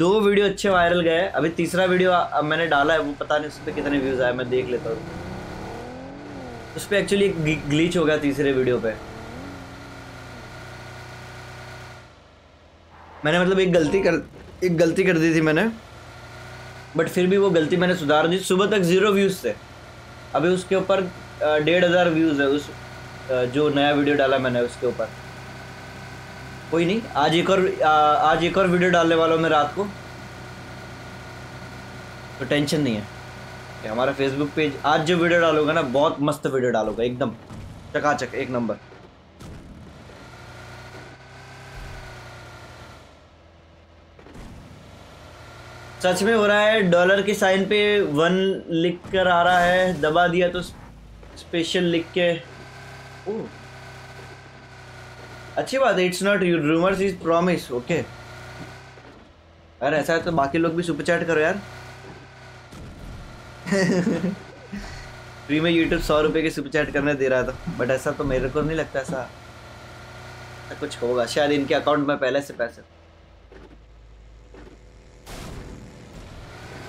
दो वीडियो अच्छे वायरल गए, अभी तीसरा वीडियो अब मैंने डाला है, वो पता नहीं उस पर कितने व्यूज़ आए, मैं देख लेता हूँ। उस पर एक्चुअली ग्लिच हो गया तीसरे वीडियो पर, मैंने मतलब एक गलती कर एक गलती कर दी थी मैंने, बट फिर भी वो गलती मैंने सुधार दी। सुबह तक ज़ीरो व्यूज़ थे, अभी उसके ऊपर डेढ़ हज़ार व्यूज़ है उस जो नया वीडियो डाला मैंने उसके ऊपर। कोई नहीं, आज एक और आज एक और वीडियो डालने वाला हूँ मैं रात को, तो टेंशन नहीं है। कि हमारा फेसबुक पेज आज जो वीडियो डालूंगा ना, बहुत मस्त वीडियो डालूंगा, एकदम चकाचक, एक नंबर। सच में हो रहा है, डॉलर के साइन पे वन लिख कर आ रहा है, दबा दिया तो स्पेशल लिख के। ओ अच्छी बात है, it's not rumours is promise, okay. अरे ऐसा है तो बाकी लोग भी सुपर चैट करो यार। फ्री में यूट्यूब सौ रुपये के सुपर चैट करने दे रहा था, बट ऐसा तो मेरे को नहीं लगता ऐसा कुछ होगा, शायद इनके अकाउंट में पहले से पैसे।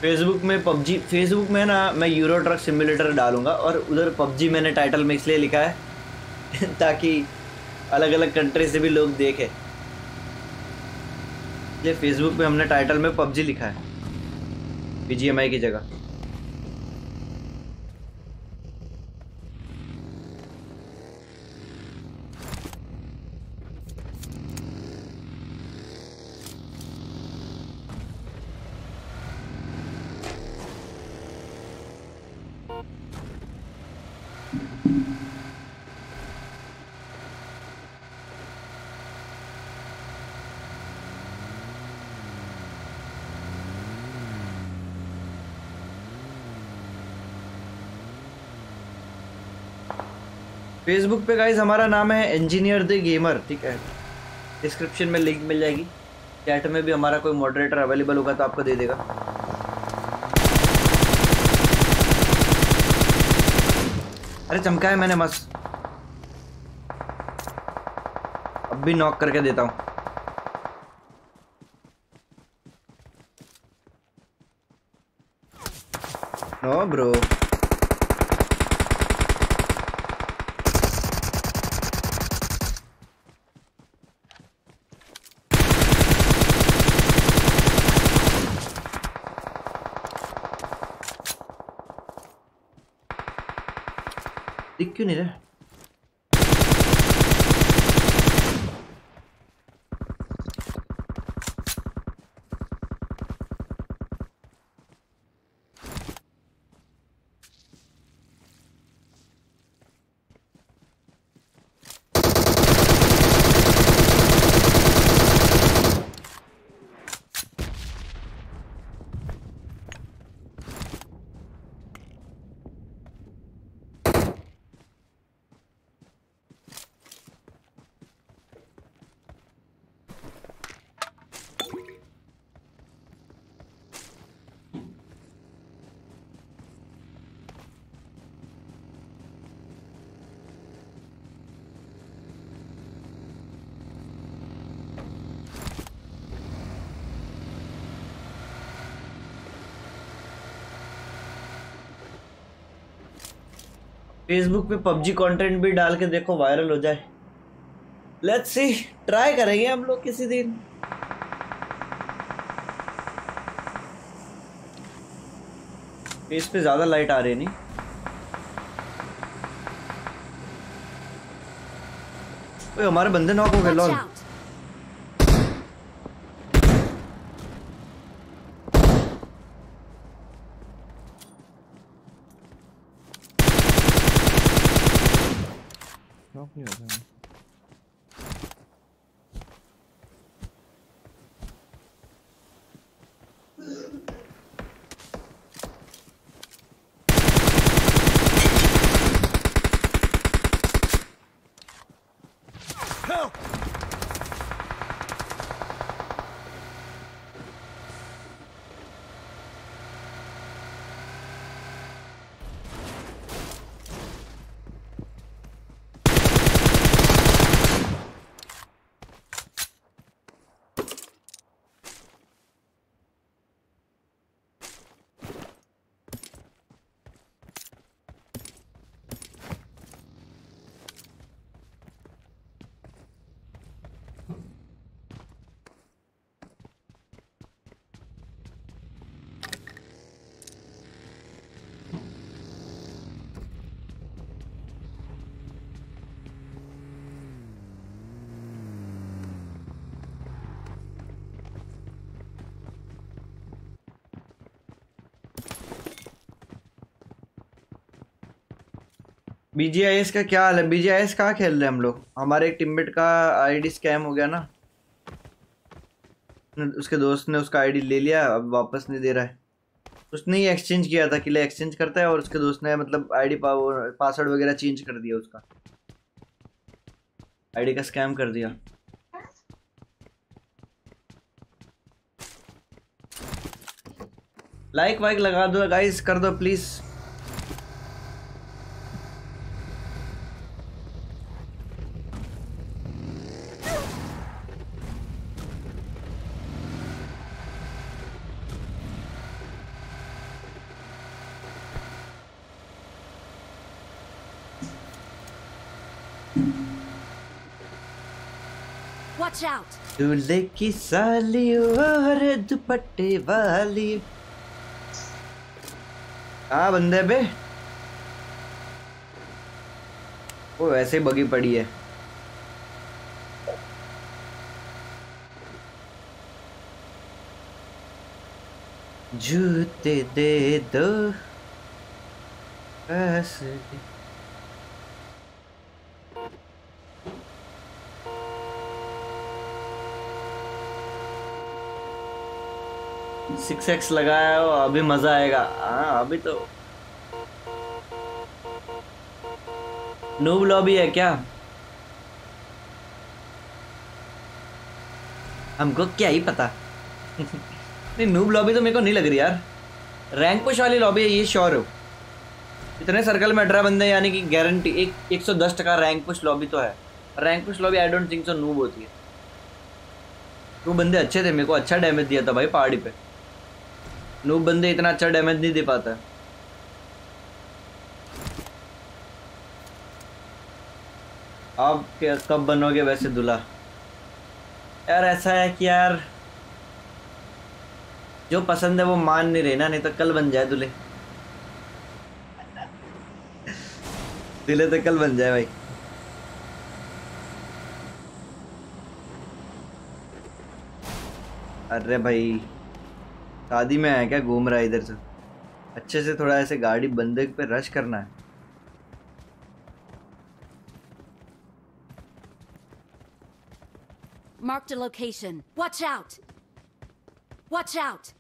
फेसबुक में पबजी, फेसबुक में ना मैं यूरो ट्रक सिमुलेटर डालूंगा, और उधर पबजी मैंने टाइटल में इसलिए लिखा है ताकि अलग अलग कंट्री से भी लोग देखें, इसलिए फेसबुक में हमने टाइटल में पबजी लिखा है बी जी एम आई की जगह। फेसबुक पे गाइस हमारा नाम है इंजीनियर द गेमर, ठीक है। डिस्क्रिप्शन में लिंक मिल जाएगी, चैट में भी हमारा कोई मॉडरेटर अवेलेबल होगा तो आपको दे देगा। अरे चमका है मैंने मस्त, अब भी नॉक करके देता हूँ। नो ब्रो, दिख क्यों नहीं रहा? फेसबुक पे पबजी कंटेंट भी डाल के देखो, वायरल हो जाए। लेट्स सी, ट्राई करेंगे हम लोग किसी दिन। फेस पे ज़्यादा लाइट आ रही नहीं। ओए हमारे बंदे नॉक हो गए लॉल। बीजीआईएस का क्या हाल है? बीजीआईएस कहाँ खेल रहे हैं हम लोग? हमारे एक टीममेट का आईडी स्कैम हो गया ना, उसके दोस्त ने उसका आईडी ले लिया, अब वापस नहीं दे रहा है। उसने ही एक्सचेंज किया था, किले एक्सचेंज करता है, और उसके दोस्त ने मतलब आईडी पासवर्ड वगैरह चेंज कर दिया, उसका आईडी का स्कैम कर दिया। लाइक वाइक लगा दो गाइस, कर दो प्लीज। दूल्हे की साली और दुपट्टे वाली। हाँ बंदे बे, वो वैसे ही बगी पड़ी है। जूते दे दो, ऐसे सिक्स एक्स लगाया हो, अभी मजा आएगा। हाँ अभी तो नूब लॉबी है क्या? हमको क्या ही पता। नहीं नूब लॉबी तो मेरे को नहीं लग रही यार, रैंक पुश वाली लॉबी है ये श्योर हो। इतने सर्कल में अठारह बंदे, यानी कि गारंटी एक एक सौ दस टका रैंक पुश लॉबी तो है। Rank push lobby I don't think so noob होती है। वो बंदे अच्छे थे, मेरे को अच्छा डैमेज दिया था भाई पहाड़ी पे। नूब बंदे इतना अच्छा डैमेज नहीं दे पाता। आप क्या कब बनोगे वैसे दूल्हा? यार ऐसा है कि यार जो पसंद है वो मान नहीं रहना, नहीं तो कल बन जाए दूल्हे। दूल्हे तो कल बन जाए भाई। अरे भाई शादी में आया क्या, घूम रहा है इधर से? अच्छे से थोड़ा ऐसे गाड़ी बंदे पे रश करना है। Mark the location, watch out, watch out.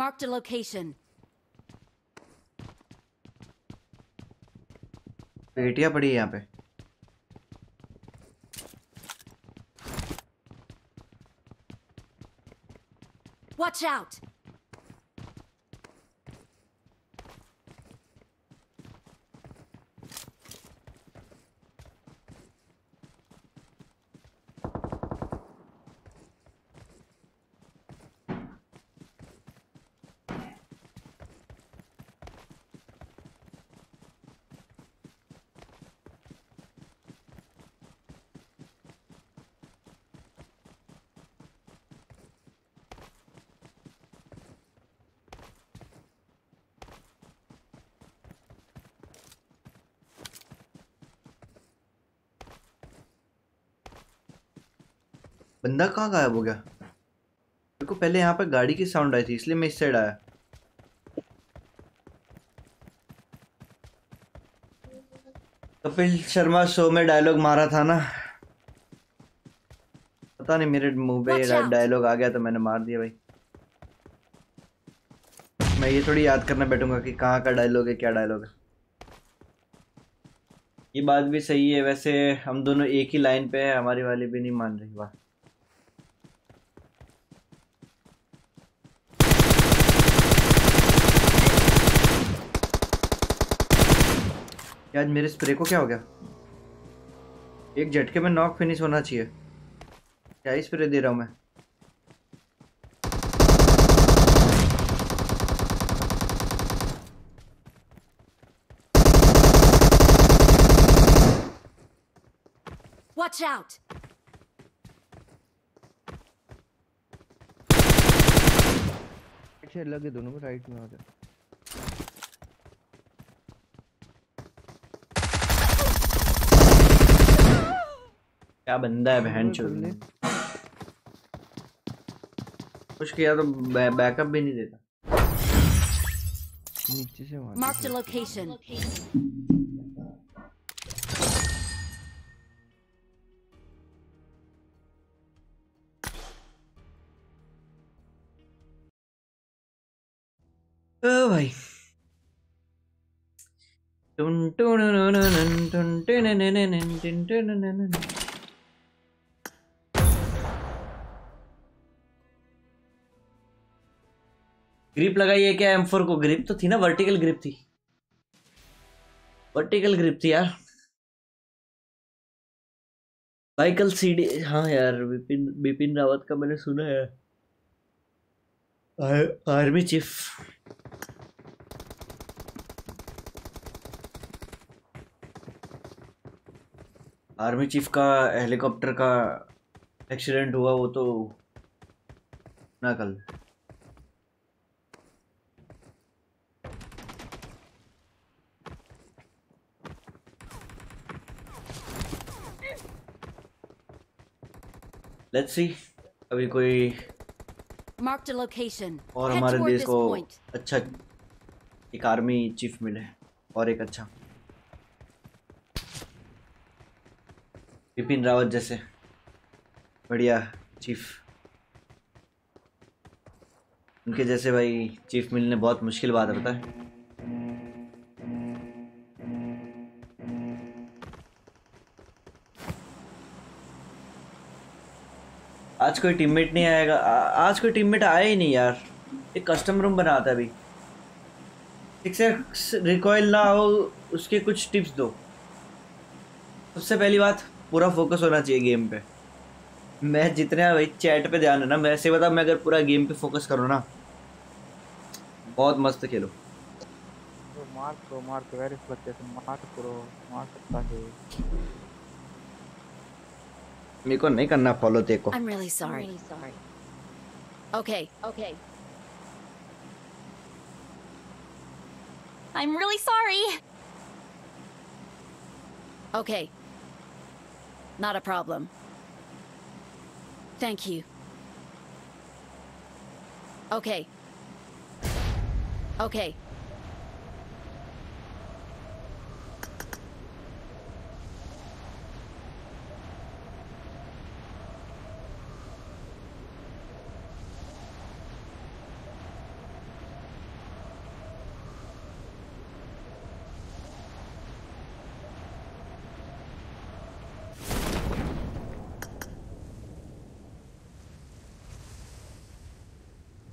Marked a location. पेटियां पड़ी है यहाँ पे। Watch out. बंदा कहाँ गायब हो गया? मेरे को पहले यहाँ पर गाड़ी की साउंड आई थी इसलिए मैं इस साइड आया। कपिल शर्मा शो में डायलॉग मारा था ना, पता नहीं मेरे मुंह पे डायलॉग आ गया तो मैंने मार दिया भाई। मैं ये थोड़ी याद करने बैठूंगा कि कहाँ का डायलॉग है क्या डायलॉग है। ये बात भी सही है, वैसे हम दोनों एक ही लाइन पे है, हमारी वाली भी नहीं मान रही। वाह यार मेरे स्प्रे को क्या हो गया? एक झटके में नॉक फिनिश होना चाहिए। क्या ही स्प्रे दे रहा हूँ मैं। Watch out! अच्छा लगे दोनों में, राइट में आ जाए। क्या बंदा है बहन चोदने, कुछ किया तो बैकअप भी नहीं देता। नीचे से मार्क द लोकेशन। ओ भाई टुन टुन नन टुन टुन नन टुन टुन नन। ग्रिप लगाई है क्या एम फोर को? ग्रिप तो थी ना, वर्टिकल ग्रिप थी, वर्टिकल ग्रिप थी यार। बाइकल सीडी हाँ यार, विपिन विपिन रावत का मैंने सुना है आर्मी चीफ। आर्मी चीफ का हेलीकॉप्टर का एक्सीडेंट हुआ वो तो ना कल। लेट्स सी अभी कोई और हमारे देश को अच्छा एक आर्मी चीफ मिले और एक अच्छा विपिन रावत जैसे बढ़िया चीफ। उनके जैसे भाई चीफ मिलने बहुत मुश्किल बात होता है। आज कोई टीममेट नहीं आएगा, आज कोई टीममेट आया ही नहीं यार। एक कस्टम रूम बना था अभी, ठीक से रिकॉइल ना हो उसके कुछ टिप्स दो। सबसे पहली बात पूरा फोकस होना चाहिए गेम पे। मैं जितना भाई चैट पे ध्यान है ना, मैं ऐसे बता मैं अगर पूरा गेम पे फोकस करूँ ना बहुत मस्त खेलो। मेरे को नहीं करना फॉलो तेरे को। I'm really sorry. I'm really sorry. Okay, okay. I'm really sorry. Okay. Not a problem. Thank you. Okay. Okay.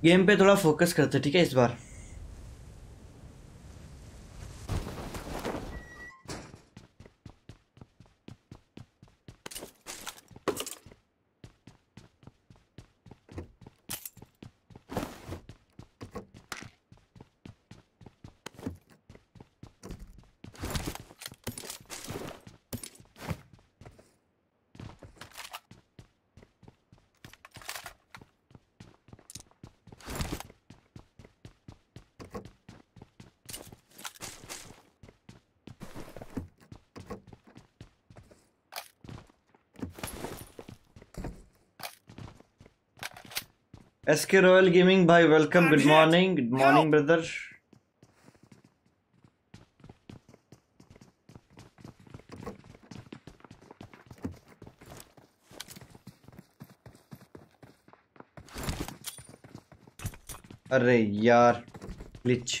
Game पे थोड़ा फोकस करते ठीक है इस बार। एसके रॉयल गेमिंग भाई welcome, good morning, good morning brother. अरे यार ग्लिच।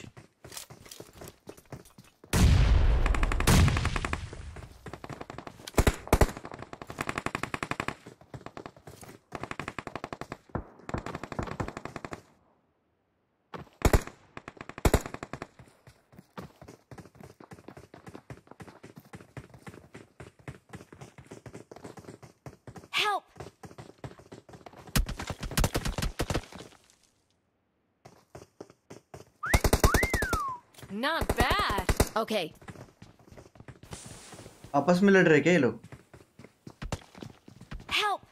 Not bad. Okay. आपस में लड़ रहे क्या ये लोग? Help!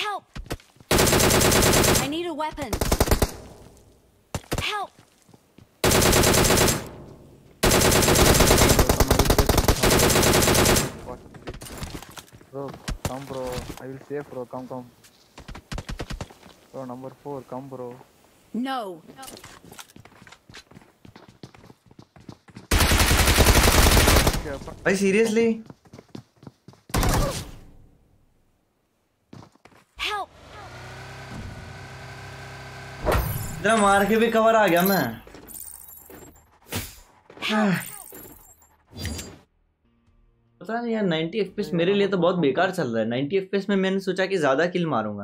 Help! I need a weapon. Help! Bro, come bro. I will save bro. Come come. Bro, number four. Come bro. No. No. भाई सीरियसली इतना मार के भी कवर आ गया मैं। पता नहीं यार नाइंटी एफपीएस मेरे लिए तो बहुत बेकार चल रहा है। नाइंटी एफपीएस में मैंने सोचा कि ज्यादा किल मारूंगा।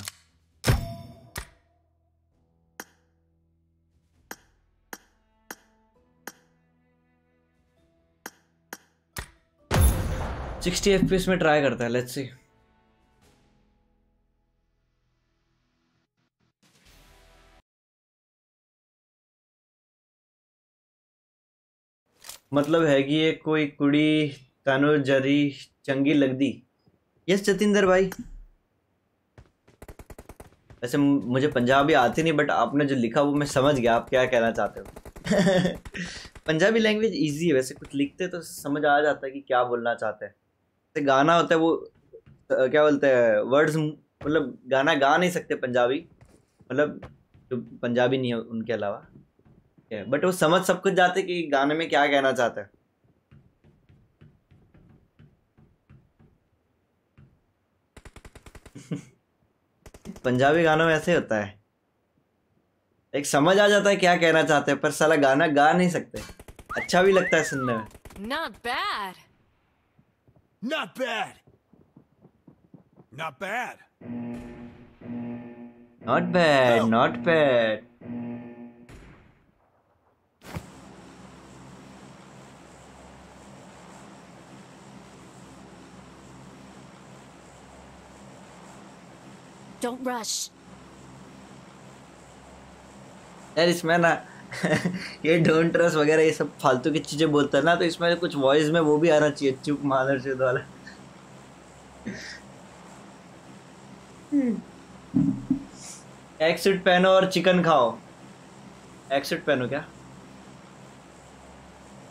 सिक्सटी एफपीएस में ट्राई करता है, लेट्स सी। मतलब है कि ये कोई कुड़ी तानो जरी चंगी लगदी। यस जतिंदर भाई, वैसे मुझे पंजाबी आती नहीं बट आपने जो लिखा वो मैं समझ गया आप क्या कहना चाहते हो। पंजाबी लैंग्वेज इजी है, वैसे कुछ लिखते तो समझ आ जाता है कि क्या बोलना चाहते हैं। गाना होता है वो क्या बोलते हैं वर्ड्स, मतलब गाना गा नहीं सकते पंजाबी, मतलब जो पंजाबी नहीं है उनके अलावा yeah, बट वो समझ सब कुछ जाते कि गाने में क्या कहना चाहते हैं। पंजाबी गानों में ऐसे होता है, एक समझ आ जाता है क्या कहना चाहते हैं पर साला गाना गा नहीं सकते। अच्छा भी लगता है सुनने में। Not bad. Not bad. Not bad. Not bad. Not bad. Don't rush. यार इसमें ना ये डोंट ट्रस्ट वगैरह ये सब फालतू की चीज़ें बोलता है ना, तो इसमें कुछ वॉइस में वो भी आना चाहिए, चुप मानर से वाला। एक्सिट पहनो और चिकन खाओ। एक्सिट पहनो क्या?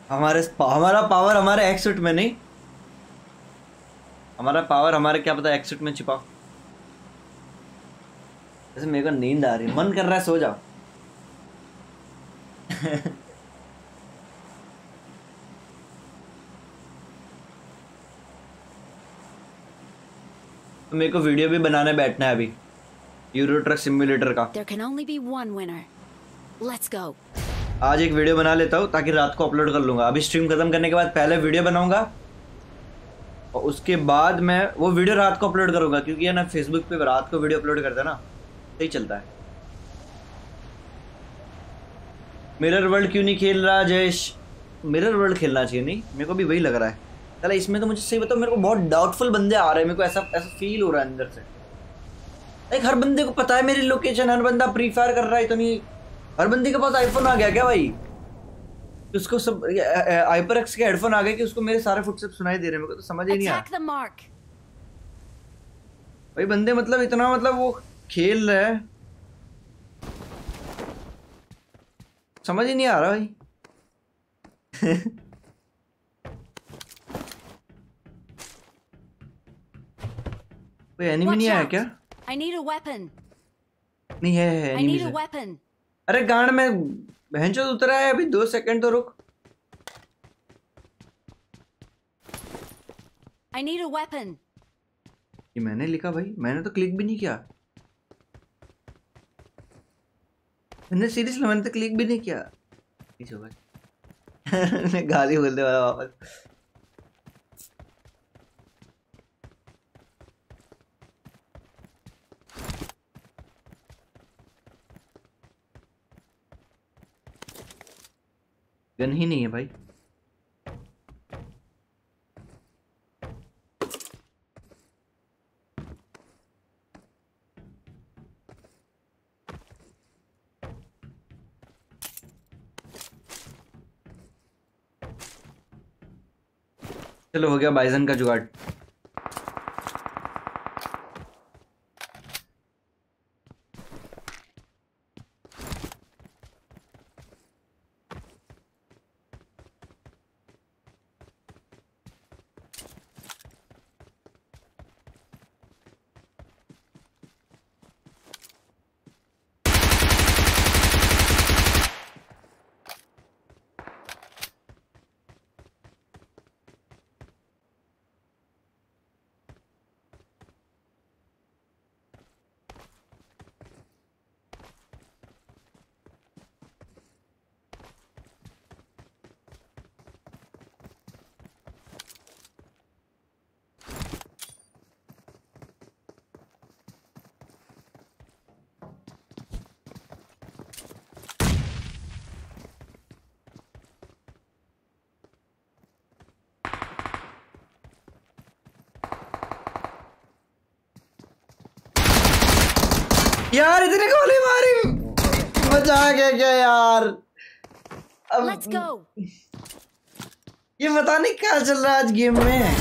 हमारे हमारा पावर हमारे एक्सिट में नहीं, हमारा पावर हमारे क्या पता एक्सिट में छिपाओ। जैसे मेरे को नींद आ रही है, मन कर रहा है सो जाओ। तो मेरे को वीडियो भी बनाने बैठना है अभी यूरो ट्रक सिम्युलेटर का। There can only be one winner. Let's go. आज एक वीडियो बना लेता हूँ ताकि रात को अपलोड कर लूँगा। अभी स्ट्रीम खत्म करने के बाद पहले वीडियो बनाऊँगा और उसके बाद मैं वो वीडियो रात को अपलोड करूँगा, क्योंकि है ना फेसबुक पे रात को वीडियो अपलोड करता है ना, सही चलता है। मिरर वर्ल्ड क्यों नहीं खेल रहा जयेश? मिरर वर्ल्ड खेलना चाहिए। नहीं मेरे को भी वही लग रहा है चला। इसमें तो मुझे सही बताओ मेरे को बहुत डाउटफुल बंदे आ रहे हैं, मेरे को ऐसा ऐसा फील हो रहा है अंदर से। लाइक हर बंदे को पता है मेरी लोकेशन, हर बंदा प्री फायर कर रहा है, तो नहीं हर बंदे के पास आईफोन आ गया क्या भाई? उसको सब हाइपर एक्स के हेडफोन आ गए कि उसको मेरे सारे फुटस्टेप सुनाई दे रहे हैं, मेरे को तो समझ ही नहीं आ रहा भाई। बंदे मतलब इतना मतलब वो खेल रहे हैं, समझ ही नहीं आ रहा भाई। कोई एनिमी नहीं आया क्या? I need a weapon. नहीं है, है I need a weapon. अरे गांड में भैंचो उतरा है अभी, दो सेकंड तो रुक. I need a weapon. ये मैंने लिखा भाई, मैंने तो क्लिक भी नहीं किया. मैंने सीरियसली मैंने तो क्लिक भी नहीं किया. इस होगा गाली बोलने वाला वापस. गन ही नहीं है भाई. चलो हो गया बाइजन का जुगाड़. यार इतने गोली मारी बचा के क्या यार. अब Let's go. ये पता नहीं क्या चल रहा है आज गेम में. यार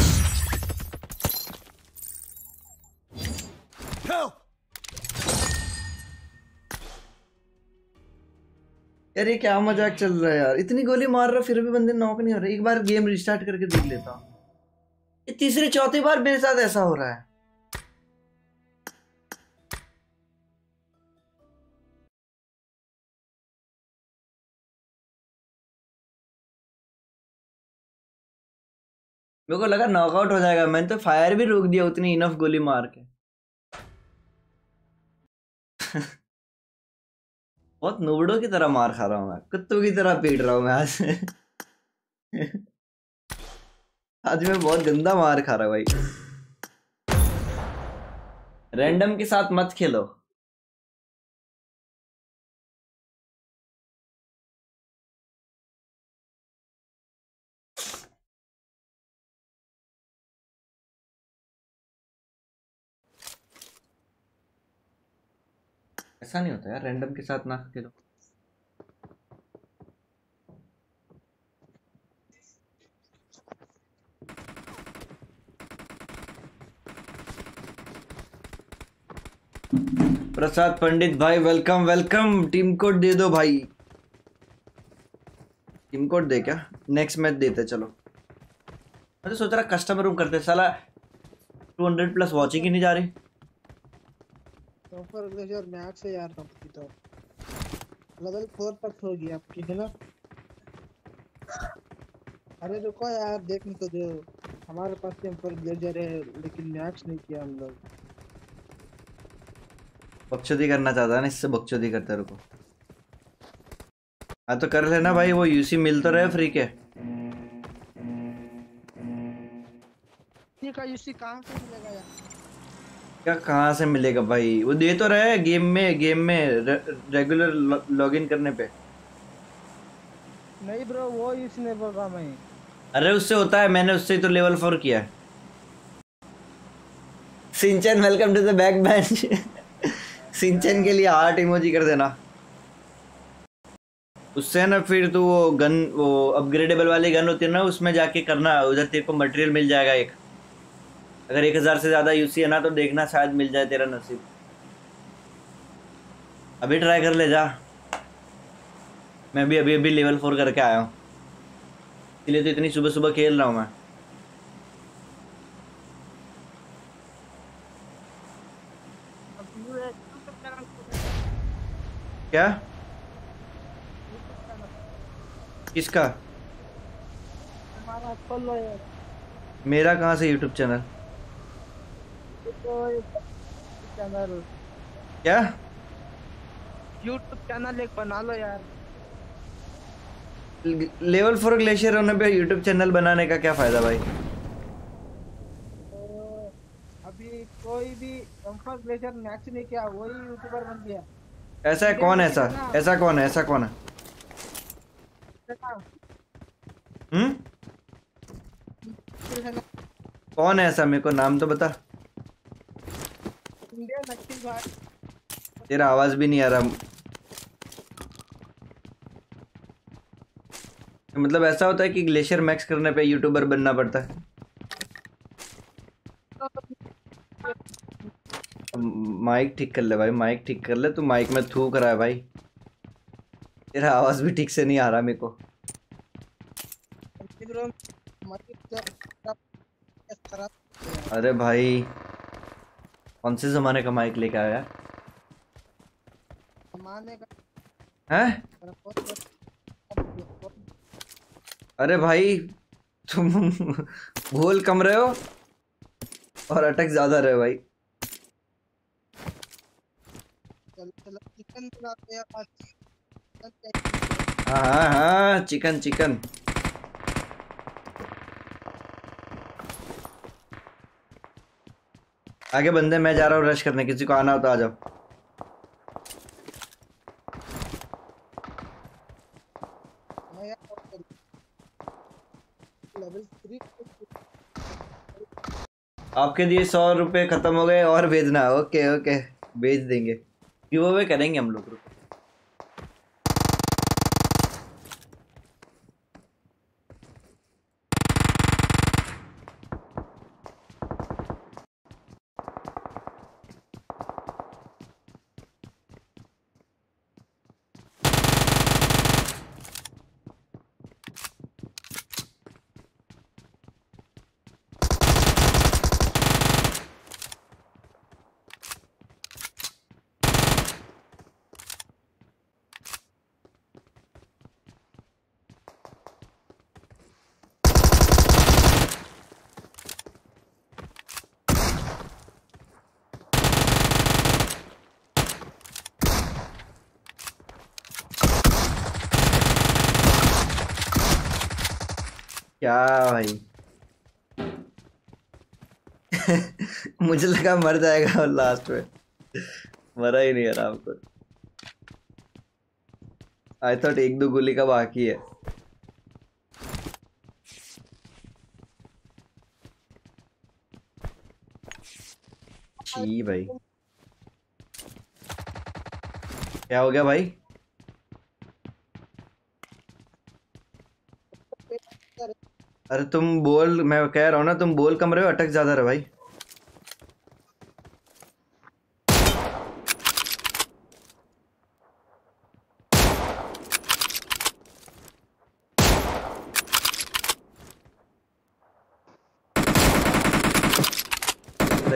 ये क्या मजाक चल रहा है यार. इतनी गोली मार रहा फिर भी बंदे नॉक नहीं हो रहे. एक बार गेम रिस्टार्ट करके देख लेता हूँ. ये तीसरी चौथी बार मेरे साथ ऐसा हो रहा है. मेरे को लगा नॉकआउट हो जाएगा. मैंने तो फायर भी रोक दिया उतनी इनफ गोली मार के. बहुत नोबड़ों की तरह मार खा रहा हूँ मैं, कुत्तों की तरह पीट रहा हूँ मैं आज. आज मैं बहुत गंदा मार खा रहा भाई. रैंडम के साथ मत खेलो. ऐसा नहीं होता यार, रैंडम के साथ ना खेलो. प्रसाद पंडित भाई वेलकम वेलकम. टीम कोड दे दो भाई. टीम कोड दे क्या नेक्स्ट मैच देते. चलो मैं तो सोच रहा कस्टमर रूम करते. साला टू हंड्रेड प्लस वॉचिंग ही नहीं जा रही. यार मैक्स है यार आपकी तो लेवल फोर तक होगी आपकी है ना. अरे रुको यार देखने तो दो. हमारे पास टेम्पर ब्लेजर है लेकिन मैक्स नहीं किया हम लोग. बकचोदी करना चाहता है ना, इससे बकचोदी करते रुको. हाँ तो कर लेना भाई, वो यूसी मिल तो रहे फ्री के. ठीक है यूसी कहाँ से मिलेगा यार? क्या कहाँ से मिलेगा भाई? वो दे तो रहा है गेम में. गेम में रे, रेगुलर लॉ, लॉगिन करने पे नहीं ब्रो. वो इसने बोला मैं. अरे उससे होता है, मैंने उससे तो लेवल फोर किया है. सिंचन welcome to the back bench. सिंचन के लिए हार्ट इमोजी कर देना. उससे ना फिर तू वो गन, वो अपग्रेडेबल वाली गन होती है ना, उसमें जाके करना. उधर तेरे को मटेरियल मिल जाएगा. एक अगर एक हज़ार से ज़्यादा यूसी है ना तो देखना शायद मिल जाए तेरा नसीब. अभी ट्राई कर ले जा. मैं भी अभी अभी लेवल फोर करके आया हूँ, इसलिए तो इतनी सुबह सुबह खेल रहा हूँ मैं. अब क्या किसका? मेरा कहाँ से YouTube चैनल? चैनल क्या? YouTube चैनल एक बना लो यार। लेवल फोर ग्लेशियर होने पे YouTube चैनल बनाने का क्या फायदा भाई? तो अभी कोई भी कंफर्ट ग्लेशियर मैच नहीं किया वही यूट्यूबर बन गया। ऐसा है कौन? ऐसा ऐसा कौन है? ऐसा कौन है? हम्म कौन है ऐसा? मेरे को नाम तो बता। तेरा आवाज भी नहीं आ रहा। मतलब ऐसा होता है कि ग्लेशियर मैक्स करने पे यूट्यूबर बनना पड़ता है? माइक ठीक कर ले भाई, माइक ठीक कर ले। तू माइक में थूक रहा है भाई, तेरा आवाज भी ठीक से नहीं आ रहा मेरे को। अरे भाई कौन से जमाने का माइक लेके आया है? अरे भाई तुम बोल कम रहे हो और अटक ज्यादा रहे हो भाई। हाँ हाँ हाँ चिकन चिकन। आगे बंदे, मैं जा रहा हूँ रश करने। किसी को आना हो तो आ जाओ। आपके लिए सौ रुपये खत्म हो गए और भेजना। ओके ओके भेज देंगे, गिव अवे करेंगे हम लोग। क्या भाई मुझे लगा मर जाएगा और लास्ट में मरा ही नहीं यार। आपको आई थॉट एक दो गोली का बाकी है। जी भाई क्या हो गया भाई? अरे तुम बोल, मैं कह रहा हूँ ना तुम बोल कम रहे हो, अटक ज्यादा रहे भाई।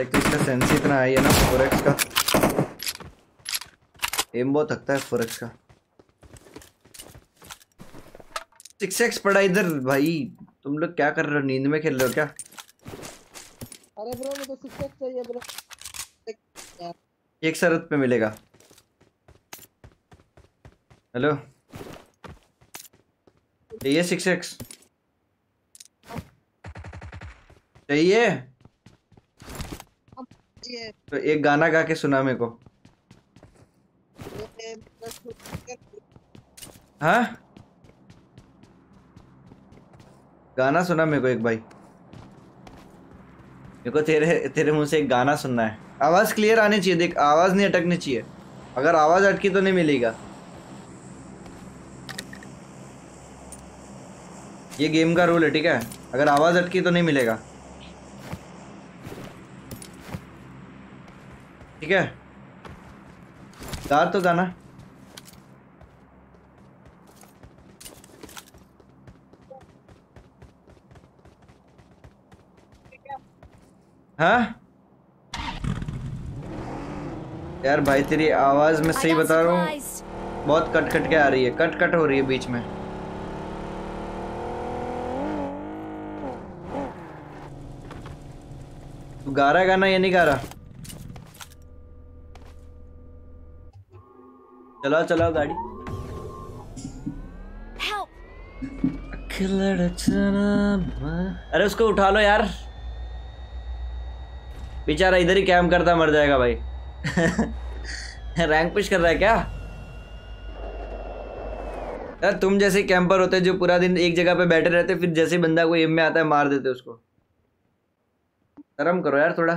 इसका सेंस इतना आई है ना फोर एक्स का, एम बहुत थकता है फोर एक्स का। सिक्स एक्स पड़ा इधर भाई। तुम लोग क्या कर रहे हो? नींद में खेल रहे हो क्या? अरे ब्रो मुझे तो सिक्स एक्स चाहिए ब्रो। एक शर्त पे मिलेगा। हेलो चाहिए सिक्स एक्स चाहिए तो एक गाना गा के सुना मेरे को। हाँ गाना सुना मेरे को एक भाई। मेरे को तेरे तेरे मुंह से एक गाना सुनना है। आवाज़ क्लियर आनी चाहिए, देख आवाज़ नहीं अटकनी चाहिए। अगर आवाज़ अटकी तो नहीं मिलेगा। ये गेम का रूल है ठीक है, अगर आवाज़ अटकी तो नहीं मिलेगा ठीक है। गा तो गाना हाँ? यार भाई तेरी आवाज में सही बता रहा हूँ। बहुत कट कट के आ रही है, कट कट हो रही है बीच में। तू गा रहा है गाना या नहीं गा रहा? चलाओ चलाओ गाड़ी। अरे उसको उठा लो यार, बेचारा इधर ही कैम करता मर जाएगा भाई। रैंक पुश कर रहा है क्या यार? तुम जैसे कैंपर होते जो पूरा दिन एक जगह पे बैठे रहते, फिर जैसे बंदा कोई एम में आता है मार देते उसको। शर्म करो यार थोड़ा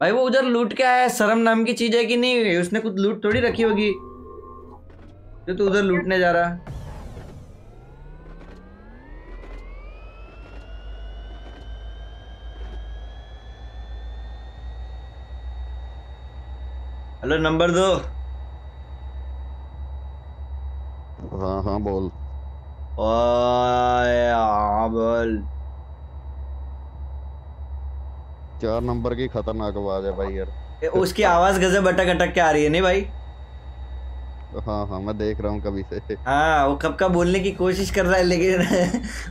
भाई। वो उधर लूट के आया है, शर्म नाम की चीज है कि नहीं? उसने कुछ लूट थोड़ी रखी होगी जो तू उधर लूटने जा रहा है। हेलो नंबर दो। हाँ हाँ बोल। हाँ बोल। चार नंबर की खतरनाक आवाज है भाई यार। उसकी आवाज गजब अटक अटक के आ रही है नहीं भाई? हाँ हाँ मैं देख रहा हूँ कभी से। हाँ वो कब का बोलने की कोशिश कर रहा है लेकिन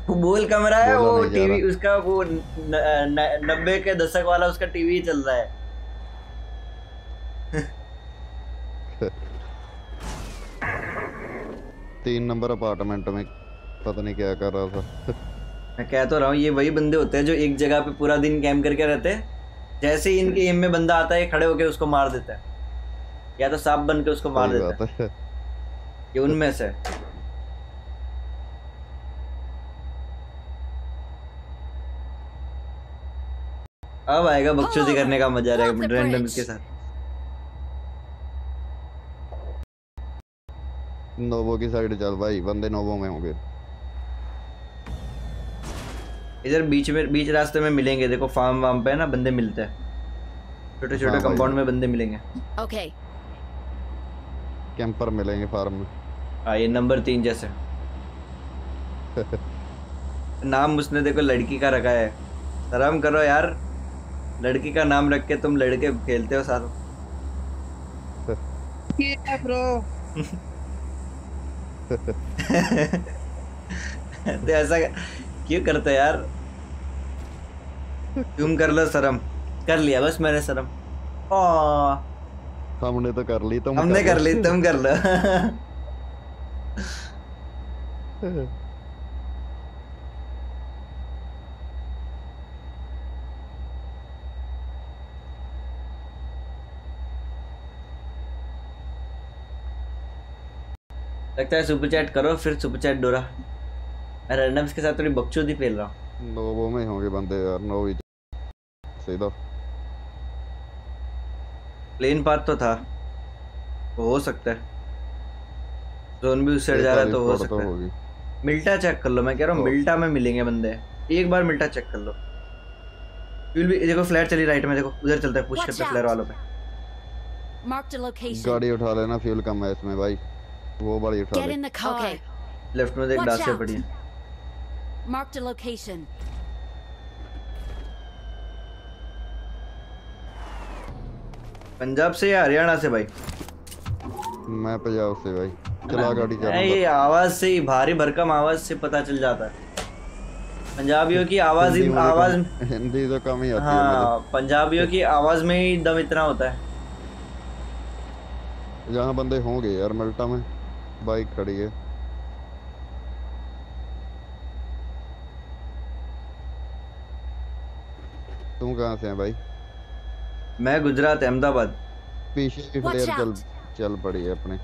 वो बोल कम रहा है। वो टीवी उसका वो नब्बे के दशक वाला उसका टीवी चल रहा है। तीन नंबर अपार्टमेंट में पता नहीं क्या कर रहा था। मैं कह तो रहा हूँ ये वही बंदे होते हैं जो एक जगह पे पूरा दिन कैंप करके रहते हैं, जैसे ही इनके एम में बंदा आता है खड़े होके उसको मार देता है या तो सांप बन के उसको मार देता है, है। ये उनमें से। अब आएगा बकचोदी करने का मजा रहेगा रैंडम के साथ। नोवो की साइड चल भाई, बंदे नोवो में होंगे। इधर बीच में बीच रास्ते में मिलेंगे। देखो फार्म वार्म पे ना बंदे मिलते हैं, छोटे छोटे कंपाउंड में बंदे मिलेंगे। ओके कैंपर मिलेंगे फार्म में। हाँ ये नंबर तीन जैसे। नाम उसने देखो लड़की का रखा है। शर्म करो यार, लड़की का नाम रख के तुम लड़के खेलते हो सारों। तो ऐसा क्यों करते यार? तुम कर लो शर्म। कर लिया बस मैंने शर्म। ओ हमने तो कर ली, तुम हमने कर ली, तुम कर लो। लगता है सुपर चैट करो फिर सुपर चैट डोरा। मैं रैंडम्स के साथ थोड़ी बकचोदी फेल रहा हूँ। नोवो में होंगे बंदे यार, नोवी सही था। प्लेन पाथ तो था, तो हो सकता है जोन भी उस साइड जा रहा है तो हो सकता है। मिल्टा चेक कर लो, मैं कह रहा हूँ मिल्टा में मिलेंगे बंदे। एक बार मिल्टा चेक कर लो। देखो फ्लैट चली राइट में, देखो उधर चलता है, पूछ करता है फ्लैट वालों पे। गाड़ी उठा लेना, फ्यूल कम है इसमें भाई। वो बड़ी उठा ले। okay. लेफ्ट में देख डांसे पड़ी है। Mark the location. पंजाब से या हरियाणा से भाई? मैं पंजाब से भाई। चला गाड़ी चला। ये आवाज से ही, भारी भरकम आवाज से पता चल जाता है पंजाबियों की आवाज ही। आवाज हिंदी तो कम ही आती है। हाँ पंजाबियों की आवाज में ही दम इतना होता है। जहाँ बंदे होंगे यार मिल्टा में। बाइक खड़ी है। तुम कहाँ से हैं भाई? मैं गुजरात अहमदाबाद। पीछे की फ्लेयर चल चल पड़ी है अपने।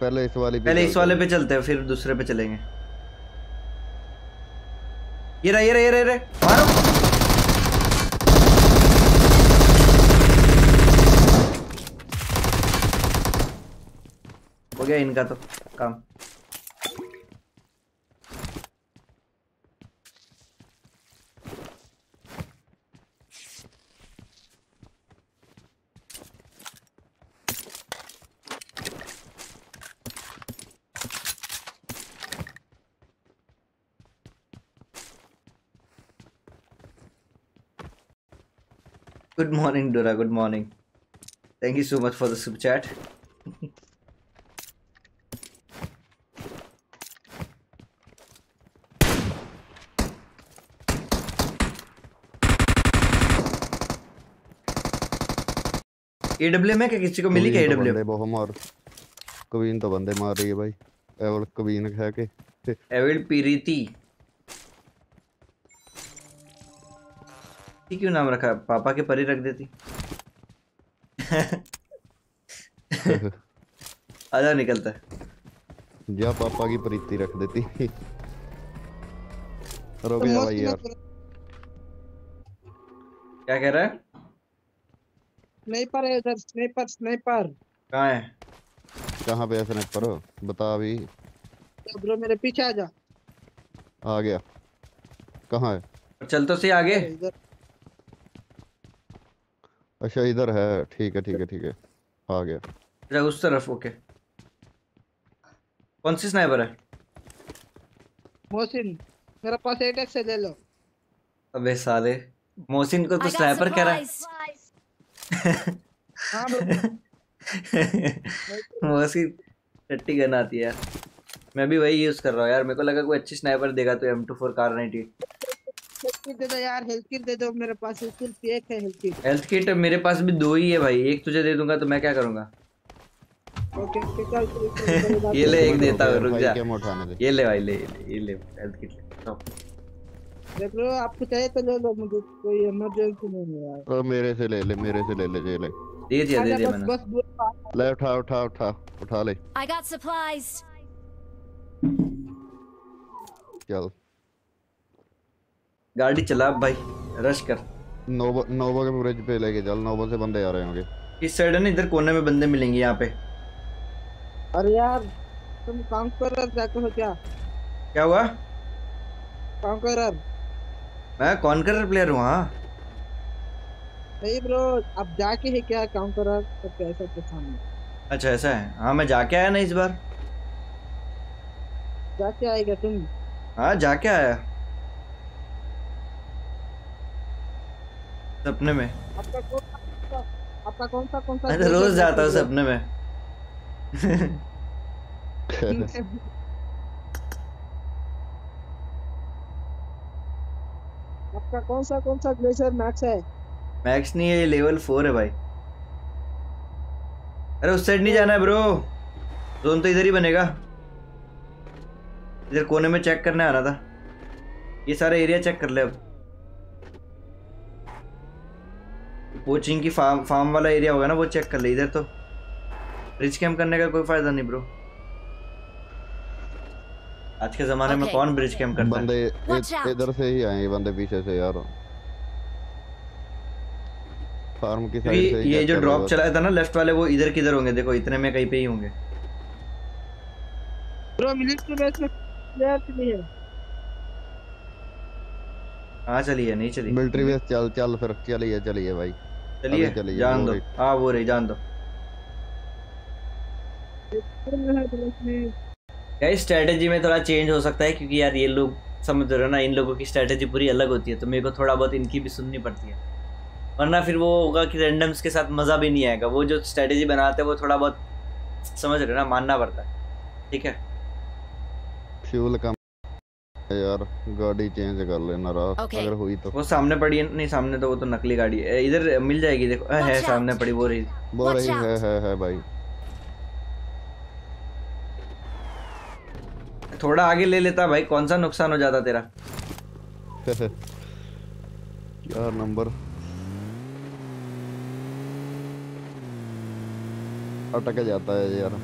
पहले इस वाले पहले इस वाले पे चलते हैं फिर दूसरे पे चलेंगे। ये रहा ये रहा ये रहा ये रहा। मारो। हो गया इनका तो काम। Good morning Dora, good morning. Thank you so much for the super chat. A W में क्या किसी को मिली क्या एडब्ल्यू? बंदे बहुत मार, कबीन तो बंदे मार रही है भाई। एवल कबीन है के एवल पीरीती, ठीक क्यों नाम रखा? पापा के परी रख देती। आधा निकलता है जा, पापा की प्रीति रख देती। रो गया भाई यार। क्या कह रहा है? स्नाइपर है उधर, स्नाइपर स्नाइपर कहाँ है? कहाँ पे है स्नाइपर? हो बता अभी। ब्रो मेरे पीछे आ जा। आ गया। कहाँ है? चल तो सही आगे। अच्छा इधर है, ठीक है ठीक है ठीक है, आ गया। अच्छा उस तरफ, ओके। कौन सी स्नाइपर है? मोहसिन, मेरे पास एट एक्स है, ले लो। अबे साले, मोहसिन को तो स्नाइपर कह रहा है। टट्टी गन आती है। मैं भी वही यूज कर रहा हूँ यार, मेरे को लगा कोई अच्छी स्नाइपर देगा तो M two four kar ninety. दे दो यार, हेल्थ किट दे दो। मेरे पास एक है हेल्थ किट। हेल्थ किट मेरे पास भी दो ही है भाई, एक तुझे दे दूंगा तो मैं क्या करूंगा? ओके ये ले, एक देता हूं, रुक जा। ये ले भाई, ले ये ले हेल्थ किट ले। देख लो आपको चाहिए तो ले लो, मुझे कोई इमरजेंसी नहीं है यार। मेरे से ले ले, मेरे से ले ले, ये ले। दे दिया दे दिया मैंने। बस ले, उठा उठा उठा उठा ले। I got supplies. चल गाड़ी चला भाई, रश कर। नोवा नोवा के ब्रिज पे लेके चल, नोवा से बंदे आ रहे होंगे इस साइड है ना, इधर कोने में बंदे मिलेंगे यहां पे। अरे यार तुम काम कर रहे हो क्या? क्या हुआ? काम कर रहा? मैं कॉन्करर प्लेयर हूँ। हाँ नहीं ब्रो, अब जाके है क्या काउंटरर तो कैसा पता नहीं। अच्छा ऐसा है। हाँ मैं जाके आया ना इस बार। जाके आएगा तुम? हाँ जाके आया सपने में। आपका कौन सा आपका कौन सा कौन सा? मैं तो रोज जाता हूँ सपने में। आपका कौन सा कौन सा ग्लेशियर मैक्स है? मैक्स नहीं है, ये लेवल फोर है भाई। अरे उस साइड नहीं जाना है ब्रो, जोन तो इधर ही बनेगा। इधर कोने में चेक करने आना था, ये सारा एरिया चेक कर ले। अब कोचिंग की फार्म फार्म वाला एरिया होगा ना, वो चेक कर ले। इधर तो ब्रिज कैंप करने का कोई फायदा नहीं ब्रो, आज के जमाने okay. में कौन ब्रिज कैम्प करता है? बंदे इधर से ही आएंगे, बंदे पीछे से यार, फार्म की साइड से। ये जो ड्रॉप चलाया था ना लेफ्ट वाले, वो इधर किधर होंगे? देखो इतने में कहीं पे ही होंगे ब्रो। मिनट में बैच में प्लेयर नहीं है। हां चलिए, नहीं चलिए मिलिट्री बेस। चल चल फिर चलिए चलिए भाई, चलिए जान दो। हां वो रे जान दो। गाइस स्ट्रेटजी में थोड़ा चेंज हो सकता है, क्योंकि यार ये लोग समझ रहे हो ना, इन लोगों की स्ट्रेटजी पूरी अलग होती है, तो मेरे को थोड़ा बहुत इनकी भी सुननी पड़ती है, वरना फिर वो होगा कि रैंडम्स के साथ मज़ा भी नहीं आएगा। वो जो स्ट्रेटजी बनाते हैं वो थोड़ा बहुत समझ रहे हो ना, मानना पड़ता है। ठीक है फ्यूल कम यार, गाड़ी चेंज कर लेना रहा okay. अगर हुई तो। वो सामने पड़ी है? नहीं सामने तो वो तो नकली गाड़ी है, इधर मिल जाएगी। देखो Watch है out. सामने पड़ी वो रही वो रही है, है, है भाई। थोड़ा आगे ले लेता भाई, कौन सा नुकसान हो जाता तेरा। यार नंबर अटक जाता है यार।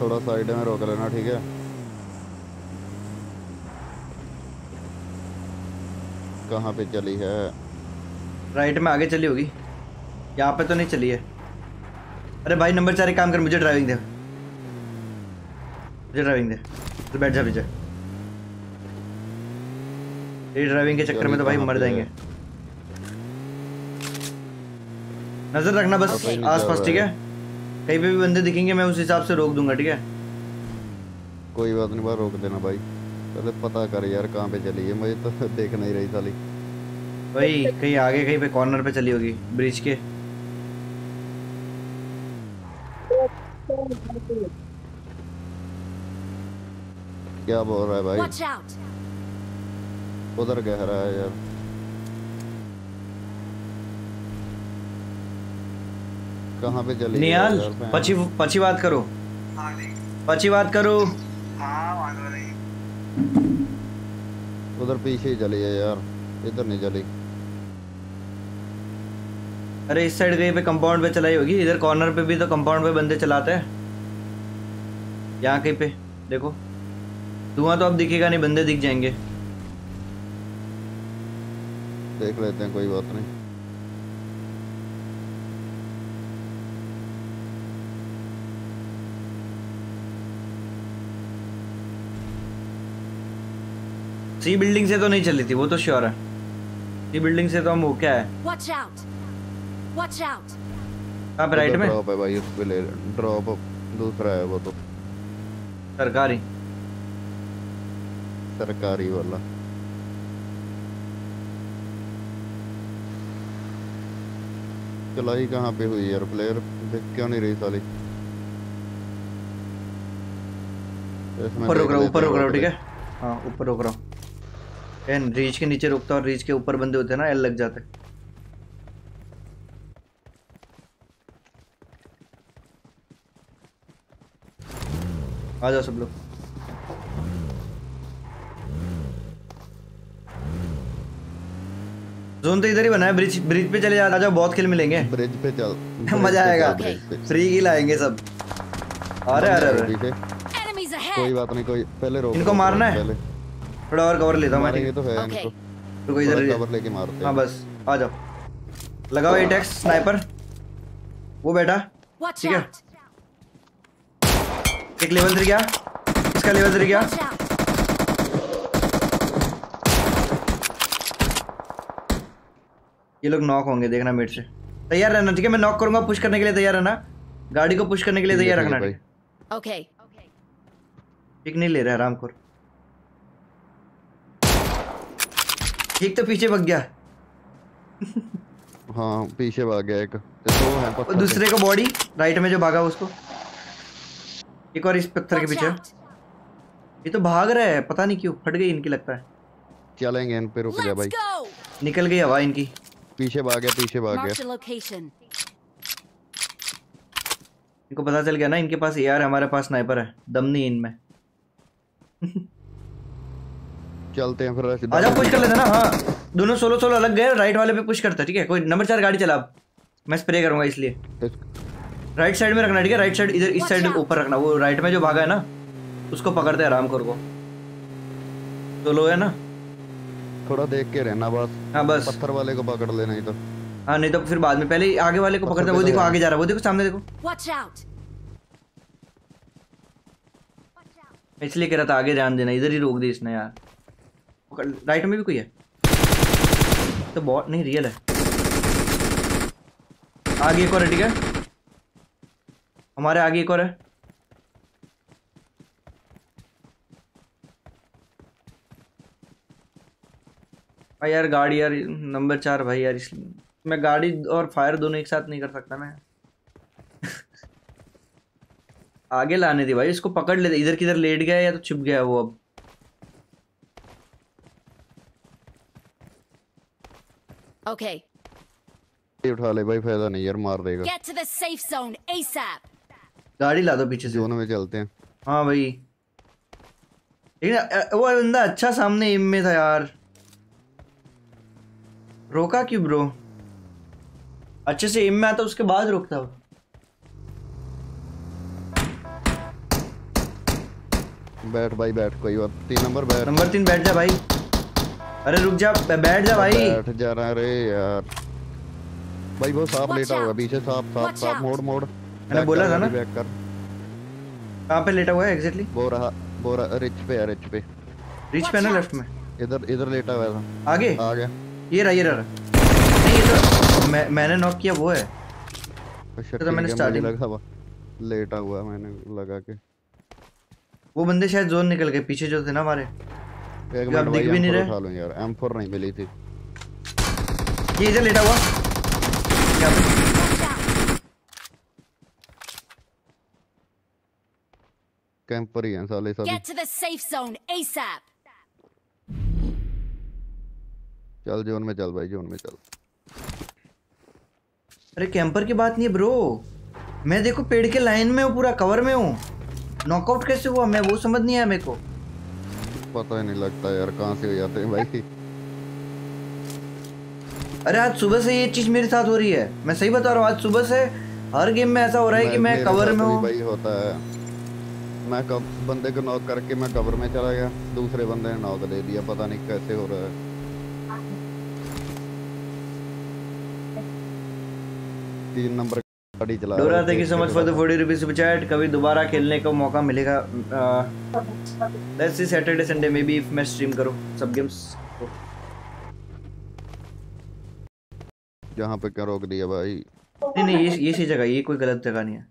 थोड़ा साइड में रोक लेना, ठीक है? कहाँ पे चली है? राइट में आगे चली होगी, यहाँ पे तो नहीं चली है। अरे भाई नंबर चार, एक काम कर, मुझे ड्राइविंग दे, मुझे ड्राइविंग दे, तो बैठ जा पीछे। ये ड्राइविंग के चक्कर में तो भाई मर जाएंगे। नजर रखना बस आसपास, ठीक है? कहीं पे भी बंदे दिखेंगे मैं उस हिसाब से रोक दूंगा, ठीक है? कोई बात नहीं, बार रोक देना भाई। पहले पता कर यार कहाँ पे चली है, मुझे तो देख नहीं रही साली। भाई कहीं आगे कहीं पे कॉर्नर पे चली होगी ब्रिज के। क्या बोल रहा है भाई? उधर गहरा है यार। कहाँ पे चली? नियाल पची पची बात करो, पची बात करो। हाँ उधर पीछे ही चली है यार, इधर नहीं चली। अरे इस साइड गई पे कंपाउंड पे चलाई होगी। इधर कॉर्नर पे भी तो कंपाउंड पे बंदे चलाते हैं। यहाँ कहीं पे देखो धुआं तो अब दिखेगा नहीं, बंदे दिख जाएंगे। देख लेते हैं, कोई बात नहीं। सी बिल्डिंग से तो नहीं चली थी वो तो श्योर है। सी बिल्डिंग से तो हम हो क्या है आप राइट में ड्रॉप है भाई, उस पे ले ड्रॉप दूसरा है वो तो सरकारी सरकारी वाला। चलाई कहाँ पे हुई यार? प्लेयर देख क्यों नहीं रही साली? ऊपर रोक रहा हूँ, ऊपर रोक रहा हूँ, ठीक है? हाँ ऊपर रोक रहा हूँ। एन रीच के नीचे रोकता और रीच के ऊपर बंदे होते हैं ना, एल लग जाते। आ जाओ सब लोग। जोन तो इधर ही बना है, ब्रिज ब्रिज पे चले आ जाओ, बहुत खेल मिलेंगे ब्रिज पे। चल मजा आएगा, फ्री की लाएंगे सब। अरे अरे अरे कोई बात नहीं, कोई पहले रोक। इनको मारना है, थोड़ा और कवर लेता हूं मैं। ये तो है इनको, रुको इधर कवर लेके मारते हैं। हां बस आ जाओ, लगाओ एटैक्स। स्नाइपर वो बैठा, ठीक है? एक लेवल थ्री गया, इसका लेवल थ्री गया। ये लोग नॉक होंगे, देखना मिड से। तैयार रहना, ठीक है? मैं नॉक करूंगा, पुश करने के लिए तैयार रहना। गाड़ी को पुश करने के लिए तैयार रखना। ओके ठीक नहीं ले रहा आराम कर। ठीक तो पीछे भाग गया। हाँ पीछे भाग गया एक तो है, दूसरे को बॉडी राइट में जो भागा उसको। एक और इस पत्थर के पीछे। ये तो भाग रहा है, पता नहीं क्यों फट गई इनकी, लगता है। चलेंगे इन पे, रुक जा भाई। निकल गई हवा इनकी, पीछे भाग गया, पीछे भाग गया। इनको पता चल गया ना इनके पास एआर, हमारे पास स्नाइपर है, दम नहीं इनमें। चलते हैं फिर, आजा पुश कर लेते ना। हाँ दोनों सोलो सोलो अलग गए, राइट वाले पे पुश करता है, ठीक है? कोई नंबर चार गाड़ी चला, मैं स्प्रे करूंगा इसलिए। राइट साइड में रखना, ठीक है? राइट साइड इधर, इस साइड ऊपर रखना। वो राइट में जो भागा है ना उसको पकड़ते आराम कर को। तो लो है ना, थोड़ा देख के रहना बस। हाँ बस पत्थर वाले को पकड़ लेना ही तो। हाँ नहीं तो फिर बाद में, पहले आगे वाले को पकड़ते। वो देखो आगे जा रहा है, वो देखो सामने देखो। इसलिए कह रहा था आगे ध्यान देना, इधर ही रोक दी इसने यार। राइट में भी कोई है तो बहुत नहीं, रियल है। आगे एक और है, ठीक है? हमारे आगे एक और है। भाई यार गाड़ी यार नंबर चार भाई यार, इसलिए मैं गाड़ी और फायर दोनों एक साथ नहीं कर सकता मैं। आगे लाने दी भाई, इसको पकड़ लेते। इधर किधर लेट गया या तो छिप गया वो। अब ओके okay. उठा ले भाई, फायदा नहीं यार, मार देगा। Get to the safe zone ASAP. गाड़ी ला दो पीछे से, दोनों में चलते हैं। हाँ भाई लेकिन वो बंदा अच्छा सामने एम में था यार, रोका क्यों ब्रो? अच्छे से एम में आता उसके बाद रोकता। बैठ भाई बैठ, कोई बात। तीन नंबर बैठ, नंबर तीन बैठ जा भाई। अरे रुक जा, बैठ जा भाई। बैठ जा रहा रे यार। भाई वो सांप लेटा हुआ पीछे, सांप सांप सांप। मोड़ मोड़ मैंने बोला था ना। कहाँ पे लेटा हुआ है एग्जैक्टली? वो रहा, वो रहा, रिच पे है, रिच पे। रिच पे ना लेफ्ट में। इधर इधर लेटा हुआ था। आगे आ गया, ये रहा ये रहा नहीं ये तो मैं मैंने नॉक किया वो है। अच्छा तो मैंने स्टार्टिंग लगा हुआ लेटा हुआ मैंने लगा के। वो बंदे शायद जोन निकल गए पीछे जो थे ना हमारे। एक मिनट भाई भी नहीं रहे उठा लूं यार, एम फोर नहीं मिली थी। ये इधर लेटा हुआ क्या कैंपर ही हैं साले साले। Get to the safe zone ASAP. चल जोन में चल भाई, जोन में चल। अरे कैंपर की बात नहीं है ब्रो, मैं देखो पेड़ के लाइन में हूँ, पूरा कवर में हूँ। नॉकआउट कैसे हुआ मैं वो समझ नहीं आया मेरे को। पता ही नहीं लगता यार कहाँ से हो जाते हैं भाई। अरे आज सुबह से ये चीज मेरे साथ हो रही है, मैं सही बता रहा हूँ। आज सुबह से हर गेम में ऐसा हो रहा है कि मैं कवर में हूँ। मैं कब बंदे को नॉक करके मैं कवर में चला गया, दूसरे बंदे ने नॉक दे दिया, पता नहीं कैसे हो रहा है। तीन नंबर गाड़ी चला रहा था कि समझ फॉर द चालीस रुपीस सुपर चैट। कभी दोबारा खेलने का मौका मिलेगा। Let's see Saturday Sunday may be if मैं स्ट्रीम करूं सब गेम्स। जहां पे क्या रोक दिया भाई? नहीं नहीं ये ये सही जगह, ये कोई गलत जगह नहीं है।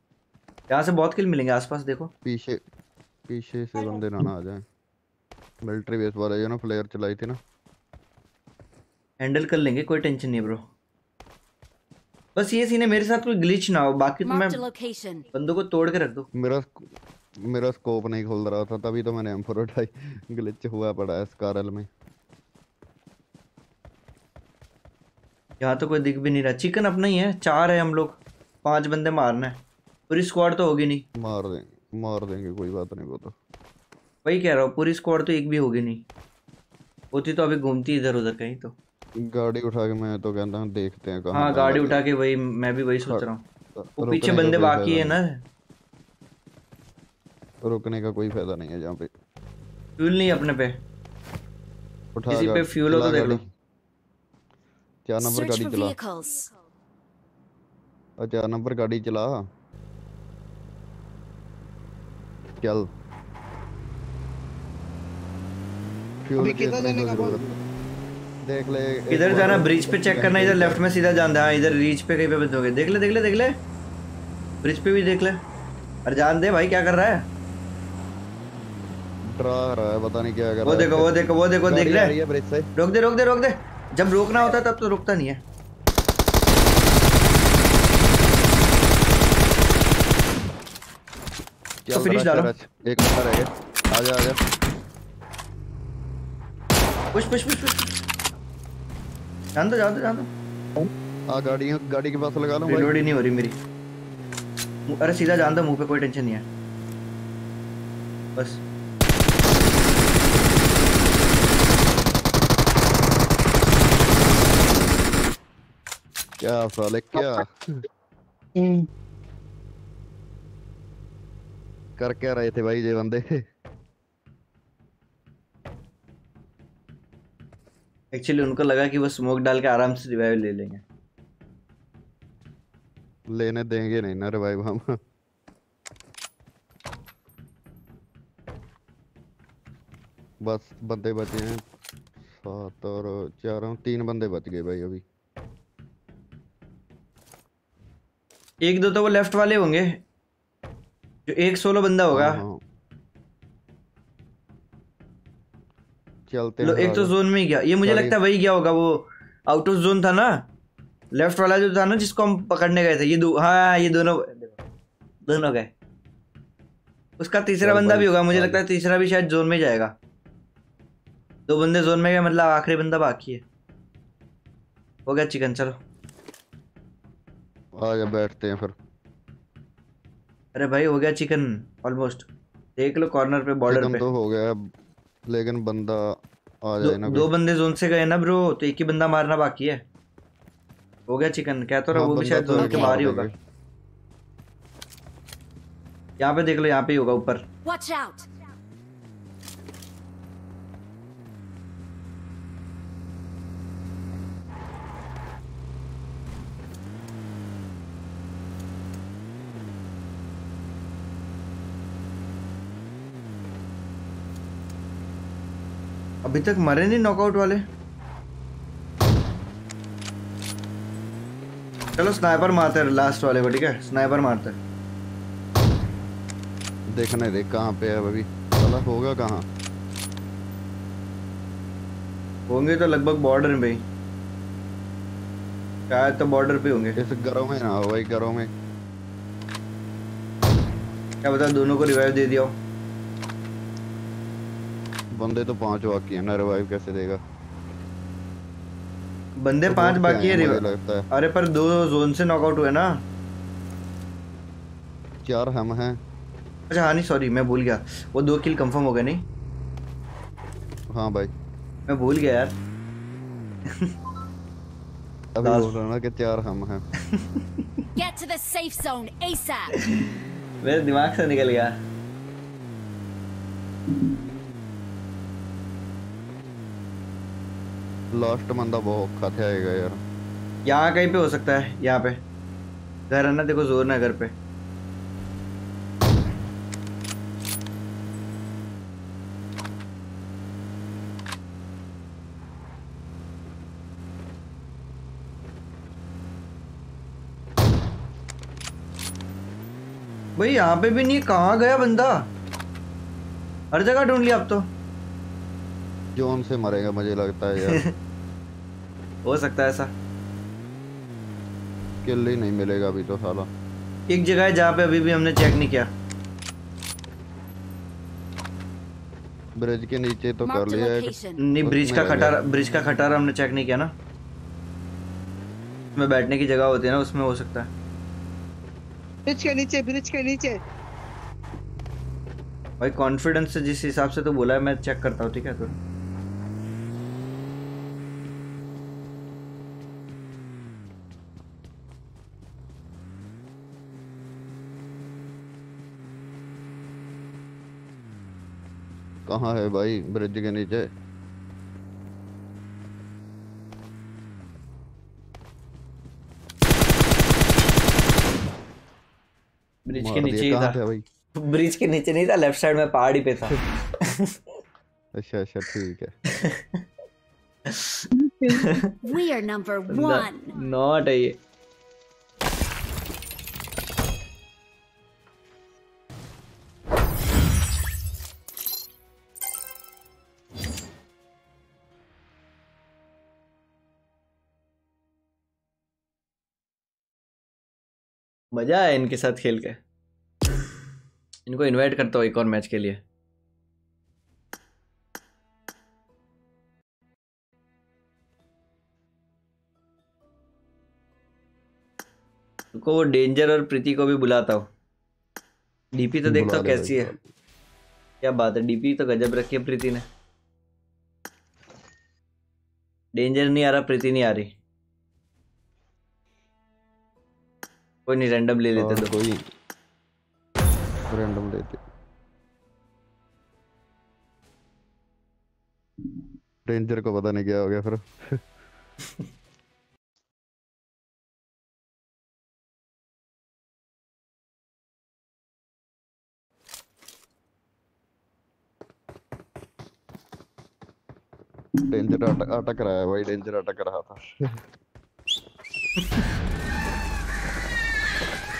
यहाँ से बहुत किल मिलेंगे आसपास देखो। पीछे पीछे से बंदे ना आ जाएं। मिलिट्री बेस वाले जो ना फ्लेयर चलाई थी ना, हैंडल कर लेंगे, कोई टेंशन नहीं ब्रो। बस ये सीन है मेरे साथ कोई ग्लिच ना हो, बाकी तो मैं बंदों को तोड़ के रख दो। मेरा मेरा स्कोप नहीं खोल रहा था तभी तो मैंने एम फोर उठाई। ग्लिच हुआ पड़ा है स्कारल में। यहाँ तो कोई दिख भी नहीं रहा। चिकन अपना ही है, चार है हम लोग, पांच बंदे मारना है। पूरी स्क्वाड तो होगी नहीं, मार देंगे मार देंगे कोई बात नहीं। वो तो वही कह रहा हूँ, पूरी स्क्वाड तो एक भी होगी नहीं, होती तो अभी घूमती इधर उधर कहीं। तो गाड़ी उठा के मैं तो कहता हूँ देखते हैं कहाँ। हाँ गाड़ी उठा के वही मैं भी वही सोच रहा हूँ। वो पीछे बंदे बाकी है ना, रुकने का कोई फायदा नहीं है। जहाँ पे फ्यूल नहीं अपने पे, किसी पे फ्यूल हो तो देख लो। चार नंबर गाड़ी चला, अच्छा नंबर गाड़ी चला चल। अभी किधर जाने का बोल देख ले। इधर जाना ब्रिज पे चेक करना, इधर लेफ्ट में सीधा जाना। हाँ इधर ब्रिज पे कहीं पे बचोगे। देख ले देख ले देख ले, ब्रिज पे भी देख ले। अरे जान दे भाई, क्या कर रहा है? डरा रहा है, पता नहीं क्या कर रहा है। वो देखो वो देखो वो देखो देख ले। रोक दे रोक दे रोक दे। जब रोकना होता है तब तो रोकता नहीं है। तो फिनिश डालो। एक बंदा रह गया। आजा आजा। Push push push push. जान दो जान दो जान दो। आ गाड़ी गाड़ी के पास लगा लो। रिलोड ही नहीं हो रही मेरी। अरे सीधा जान दो, मुंह पे कोई टेंशन नहीं है। बस। क्या साले क्या? कर क्या रहे थे भाई ये बंदे? एक्चुअली उनको लगा कि वो स्मोक डाल के आराम से रिवाइव ले लेंगे। लेने देंगे नहीं ना रिवाइव हम। बस बंदे बचे हैं सात और चारों, तीन बंदे बच गए भाई। अभी एक दो तो वो लेफ्ट वाले होंगे, जो एक सोलो बंदा होगा। चलते हैं। एक तो जोन में ही गया, ये मुझे लगता है वही गया होगा। वो आउट ऑफ जोन था ना लेफ्ट वाला जो था ना, जिसको हम पकड़ने गए थे। ये दो, हाँ ये दोनों दोनों गए। उसका तीसरा बंदा भी होगा, मुझे लगता है तीसरा भी शायद जोन में जाएगा। दो बंदे जोन में गए, मतलब आखिरी बंदा बाकी है। हो गया चिकन, चलो आ जा बैठते हैं फिर। अरे भाई हो गया चिकन ऑलमोस्ट, देख लो कॉर्नर पे बॉर्डर पे तो हो गया। लेकिन बंदा आ जाए ना, दो बंदे जोन से गए ना ब्रो, तो एक ही बंदा मारना बाकी है। हो गया चिकन, कहता रहा वो भी शायद जोन के बाहर ही होगा। यहाँ पे देख लो, यहाँ पे ही होगा ऊपर। अभी तक मरे नहीं नॉकआउट वाले। चलो स्नाइपर मारते हैं लास्ट वाले को, ठीक है स्नाइपर मारते हैं। देखने देख कहाँ पे है अभी, चला होगा कहाँ, होंगे तो लगभग बॉर्डर पे ही, क्या तो बॉर्डर पे होंगे। इस घरों में ना हो भाई, घरों में क्या बता, दोनों को रिवाइव दे दिया। बंदे तो पांच बाकी है ना, रिवाइव कैसे देगा? बंदे तो पांच बाकी है, है। अरे पर दो जोन से नॉकआउट हुए ना, चार हम हैं। अच्छा हाँ नहीं सॉरी मैं भूल गया, वो दो किल कंफर्म हो गए। नहीं हाँ भाई मैं भूल गया यार। अभी बोल रहा ना कि चार हम हैं। Get to the safe zone ASAP. मेरे दिमाग से निकल गया। लास्ट बंदा बहुत खतरे आएगा यार। यहाँ कहीं पे हो सकता है, यहाँ पे घर है ना, देखो जोर ना घर पे। भाई यहाँ पे भी नहीं, कहाँ गया बंदा? हर जगह ढूंढ लिया अब तो। जोन से मरेगा मुझे लगता है यार। हो सकता है ऐसा, किल ही नहीं मिलेगा अभी तो साला। एक जगह है जहाँ पे अभी भी हमने चेक नहीं किया, ब्रिज के नीचे तो कर लिया है। नहीं ब्रिज का खटारा, ब्रिज का खटारा हमने चेक नहीं किया ना, उसमें बैठने की जगह होती है ना, उसमें हो सकता है। ब्रिज के नीचे, ब्रिज के नीचे। भाई कॉन्फिडेंस से जिस हिसाब से तो बोला है, मैं चेक करता हूँ ठीक है। तो कहाँ है भाई? ब्रिज के नीचे। ब्रिज के नीचे था भाई, ब्रिज के नीचे नहीं था, लेफ्ट साइड में पहाड़ी पे था। अच्छा अच्छा ठीक है। We are number one. Not ये। मजा आया इनके साथ खेल के, इनको इनवाइट करता हूँ एक और मैच के लिए। उनको वो डेंजर और प्रीति को भी बुलाता हूँ। डीपी तो देखता हूँ कैसी है, क्या बात है, डीपी तो गजब रखी है प्रीति ने। डेंजर नहीं आ रहा, प्रीति नहीं आ रही, कोई नहीं रैंडम ले लेते तो कोई रैंडम लेते। रेंजर को पता नहीं क्या हो गया फिर। डेंजर अटक अटक रहा है भाई, डेंजर अटक रहा था।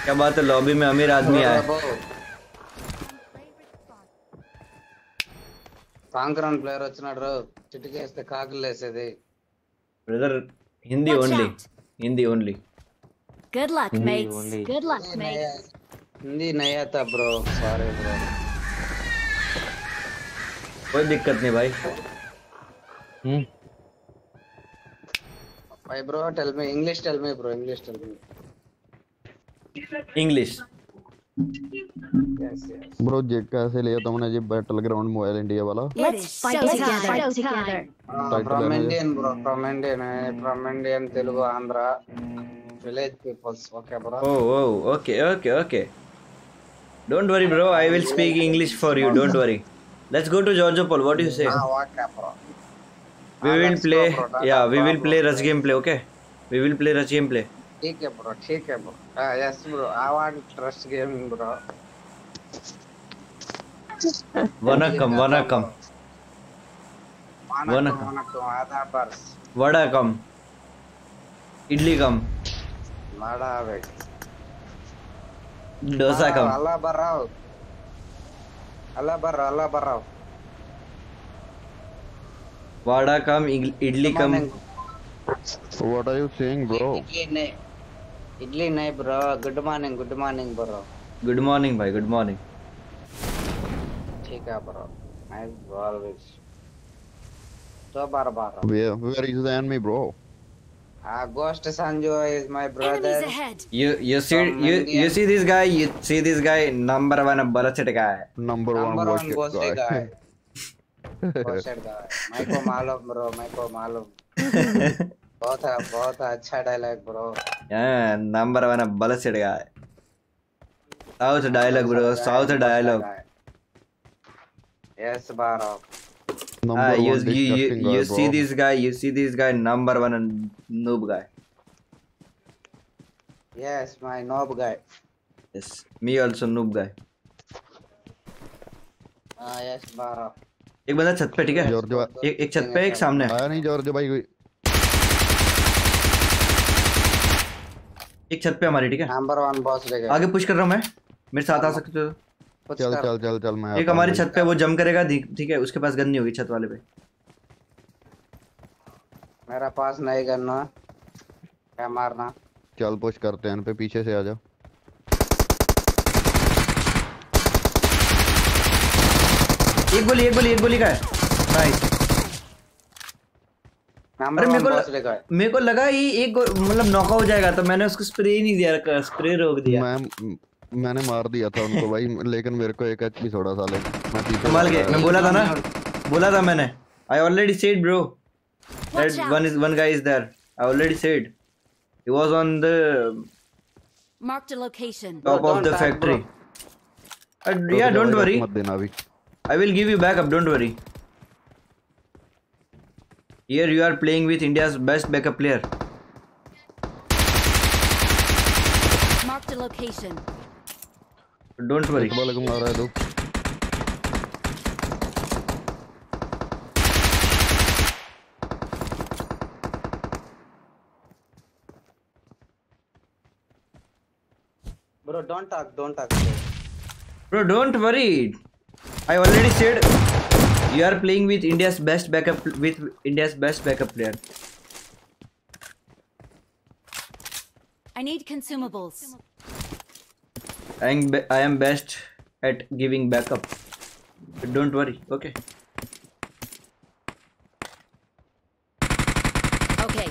क्या बात है, लॉबी में अमीर आदमी आया है। कांकरान प्लेयर अच्छा ड्रो चिटके से कागले से दे brother. Hindi only, Hindi only. Good luck mates, good luck mates. Hindi नहीं आता ब्रो, सॉरी ब्रो। कोई दिक्कत नहीं भाई। हम्म भाई bro tell me English, tell me bro English, tell me English. Bro ये कैसे लिया तुमने ये बैटल ग्राउंड मोबाइल इंडिया वाला? From Indian bro, from Indian है, from Indian Telugu Andhra village peoples. Okay bro, oh oh okay okay okay, don't worry bro, I will speak English for you, don't worry. Let's go to Georgopol, what do you say? हां okay bro, we will play, या we will play rush game play. Okay we will play rush game play, ठीक है bro, ठीक है bro. हां yes bro, I want trust gaming bro. Vanakkam vanakkam vanakkam vada कम इडली कम माड़ा बेटी डोसा कम अल्लाह बराव अल्लाह बर अल्लाह बराव वड़ा कम इडली कम What are you saying bro idli idli नहीं bro good morning good morning bro good morning भाई गुड मॉर्निंग ठीक है ब्रो मैं ऑलवेज तो बार बार where, where is the enemy bro Uh, Ghost Sanju is my brother. You you see you you see this guy you see this guy number one bullshit guy. Number, number one bullshit guy. Bullshit guy. मैं को मालूम bro मैं को मालूम. बहुत बहुत अच्छा dialogue bro. Yeah number one bullshit guy. South dialogue bro South dialogue. Yes bro. Ah, you you you, guy, you see this guy, you see this guy, number one and noob guy. Yes, my noob guy. Yes, me also noob guy. Ah yes, बारह. एक बंदा छत पे ठीक है? एक एक छत पे एक सामने. आया नहीं जोर जो भाई कोई. एक छत पे हमारी ठीक है? Number one boss लेके. आगे पुश कर रहा हूँ मैं. मेरे साथ आ सकते हो? चल चल चल चल मैं एक हमारी छत पे वो जम करेगा ठीक है उसके पास गन नहीं होगी छत वाले पे मेरा पास नहीं गन ना क्या मारना चल पुश करते हैं इन पे पीछे से आ जाओ एक गोली एक गोली एक गोली का है नाइस अरे मेरे को मेरे को लगा ये एक मतलब नॉक हो जाएगा तो मैंने उसको स्प्रे नहीं दिया स्प्रे रोक दिया मैं मैंने मार दिया था उनको भाई लेकिन मेरे को एक एचपी छोड़ा साले मैं कमाल के मैं बोला था ना बोला था मैंने I already said bro that one is one guy is there I already said he was on the mark the location top of the factory या डोंट वरी मत देना अभी I will give you backup don't worry here you are playing with India's best backup player mark the location don't worry ball को मार रहा है दो bro don't talk don't talk bro don't worry I already said you are playing with India's best backup with India's best backup player I need consumables I am I am best at giving backup. Don't worry. Okay. Okay.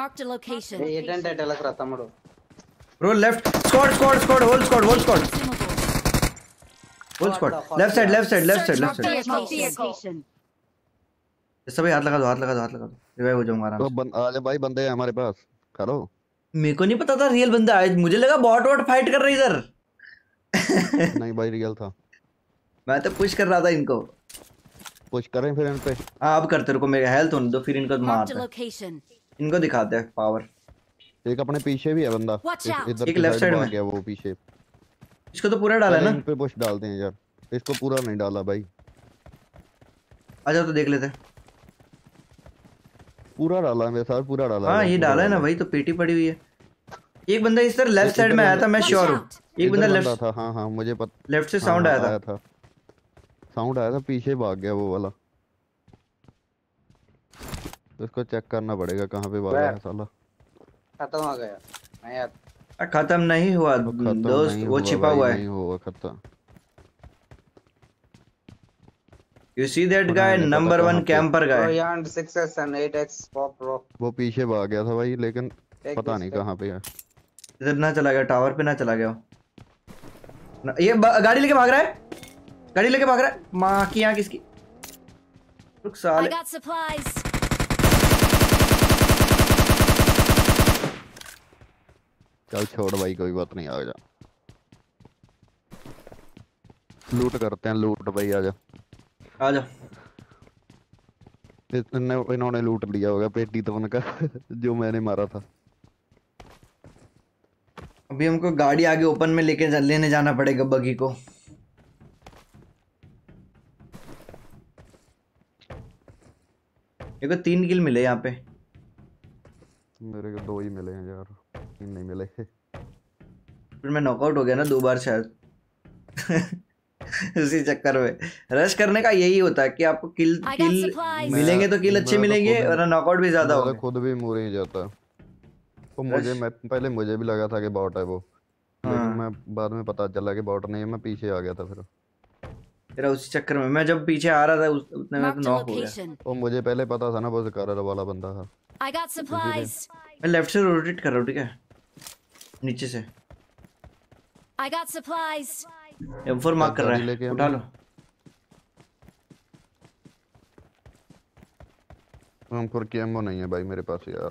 Mark the location. Hey, don't let us run, Tamudu. Bro, left. Squad, squad, squad. Whole squad, whole squad. Full squad. Left side, left side, left side, left side. सब हाथ लगा दो, हाथ लगा दो, हाथ लगा दो. रिवाइव हो जाऊंगा आराम से. तो आ जा भाई बंदे हैं हमारे पास. करो. मेरे को नहीं पता था रियल बंदा है. मुझे लगा बॉट वॉट फाइट कर रहा है इधर. नहीं भाई रियल था. मैं तो पुश कर रहा था इनको. पुश करें फिर इन पे. हां अब करते रुको मेरा हेल्थ होने दो फिर इनको मारते हैं. इनको दिखाते हैं पावर. एक अपने पीछे भी है बंदा. इधर लेफ्ट साइड में गया वो पीछे. इसको तो पूरा डाला है ना इन पे पुश डालते हैं यार इसको पूरा नहीं डाला भाई आजा तो देख लेते हैं पूरा डाला है मेरे साथ पूरा डाला हां ये डाला है ना भाई तो पेटी पड़ी हुई है एक बंदा इस तरह लेफ्ट साइड में आया था मैं श्योर हूं एक बंदा लेफ्ट था हां हां मुझे पता लेफ्ट से साउंड आया था साउंड आया था पीछे भाग गया वो वाला इसको चेक करना पड़ेगा कहां पे भाग गया साला खत्म हो गया मैं यार खत्म नहीं हुआ दोस्त वो छिपा हुआ है you see that guy number one camper guy वो पीछे भाग गया था भाई लेकिन पता नहीं कहां पे है इधर ना चला गया टावर पे ना चला गया ये गाड़ी लेके भाग रहा है गाड़ी लेके भाग रहा है मां की यहां किसकी रुक साले चल छोड़ भाई कोई बात नहीं आ जा लूट करते हैं लूट भाई आ जा आ जा इन्होंने लूट लिया होगा पेटी तो उनका जो मैंने मारा था अभी हमको गाड़ी आगे ओपन में लेके लेने जाना पड़ेगा बगी को। ये को तीन किल मिले यहाँ पे, मेरे को दो ही मिले हैं यार, तीन नहीं मिले। फिर मैं नॉकआउट हो गया ना दो बार शायद उसी चक्कर में। रश करने का यही होता है कि आपको किल किल मिलेंगे तो किल अच्छे मिलेंगे और नॉकआउट भी ज्यादा होगा। खुद भी मुरे ही जाता है। तो मुझे मैं पहले मुझे भी लगा था कि बॉट है वो, लेकिन मैं बाद में पता चला कि बॉट नहीं है, मैं पीछे आ गया था। फिर तेरा उसी चक्कर में मैं जब पीछे आ रहा था उस उतने में तो नॉक हो गया। तो मुझे पहले पता था ना वो कार वाला बंदा था। मैं लेफ्ट से रोटेट कर रहा हूं, ठीक है, नीचे से। I got supplies. M four mark कर रहा है, उठा लो। एम फोर की एमो नहीं है भाई मेरे पास यार।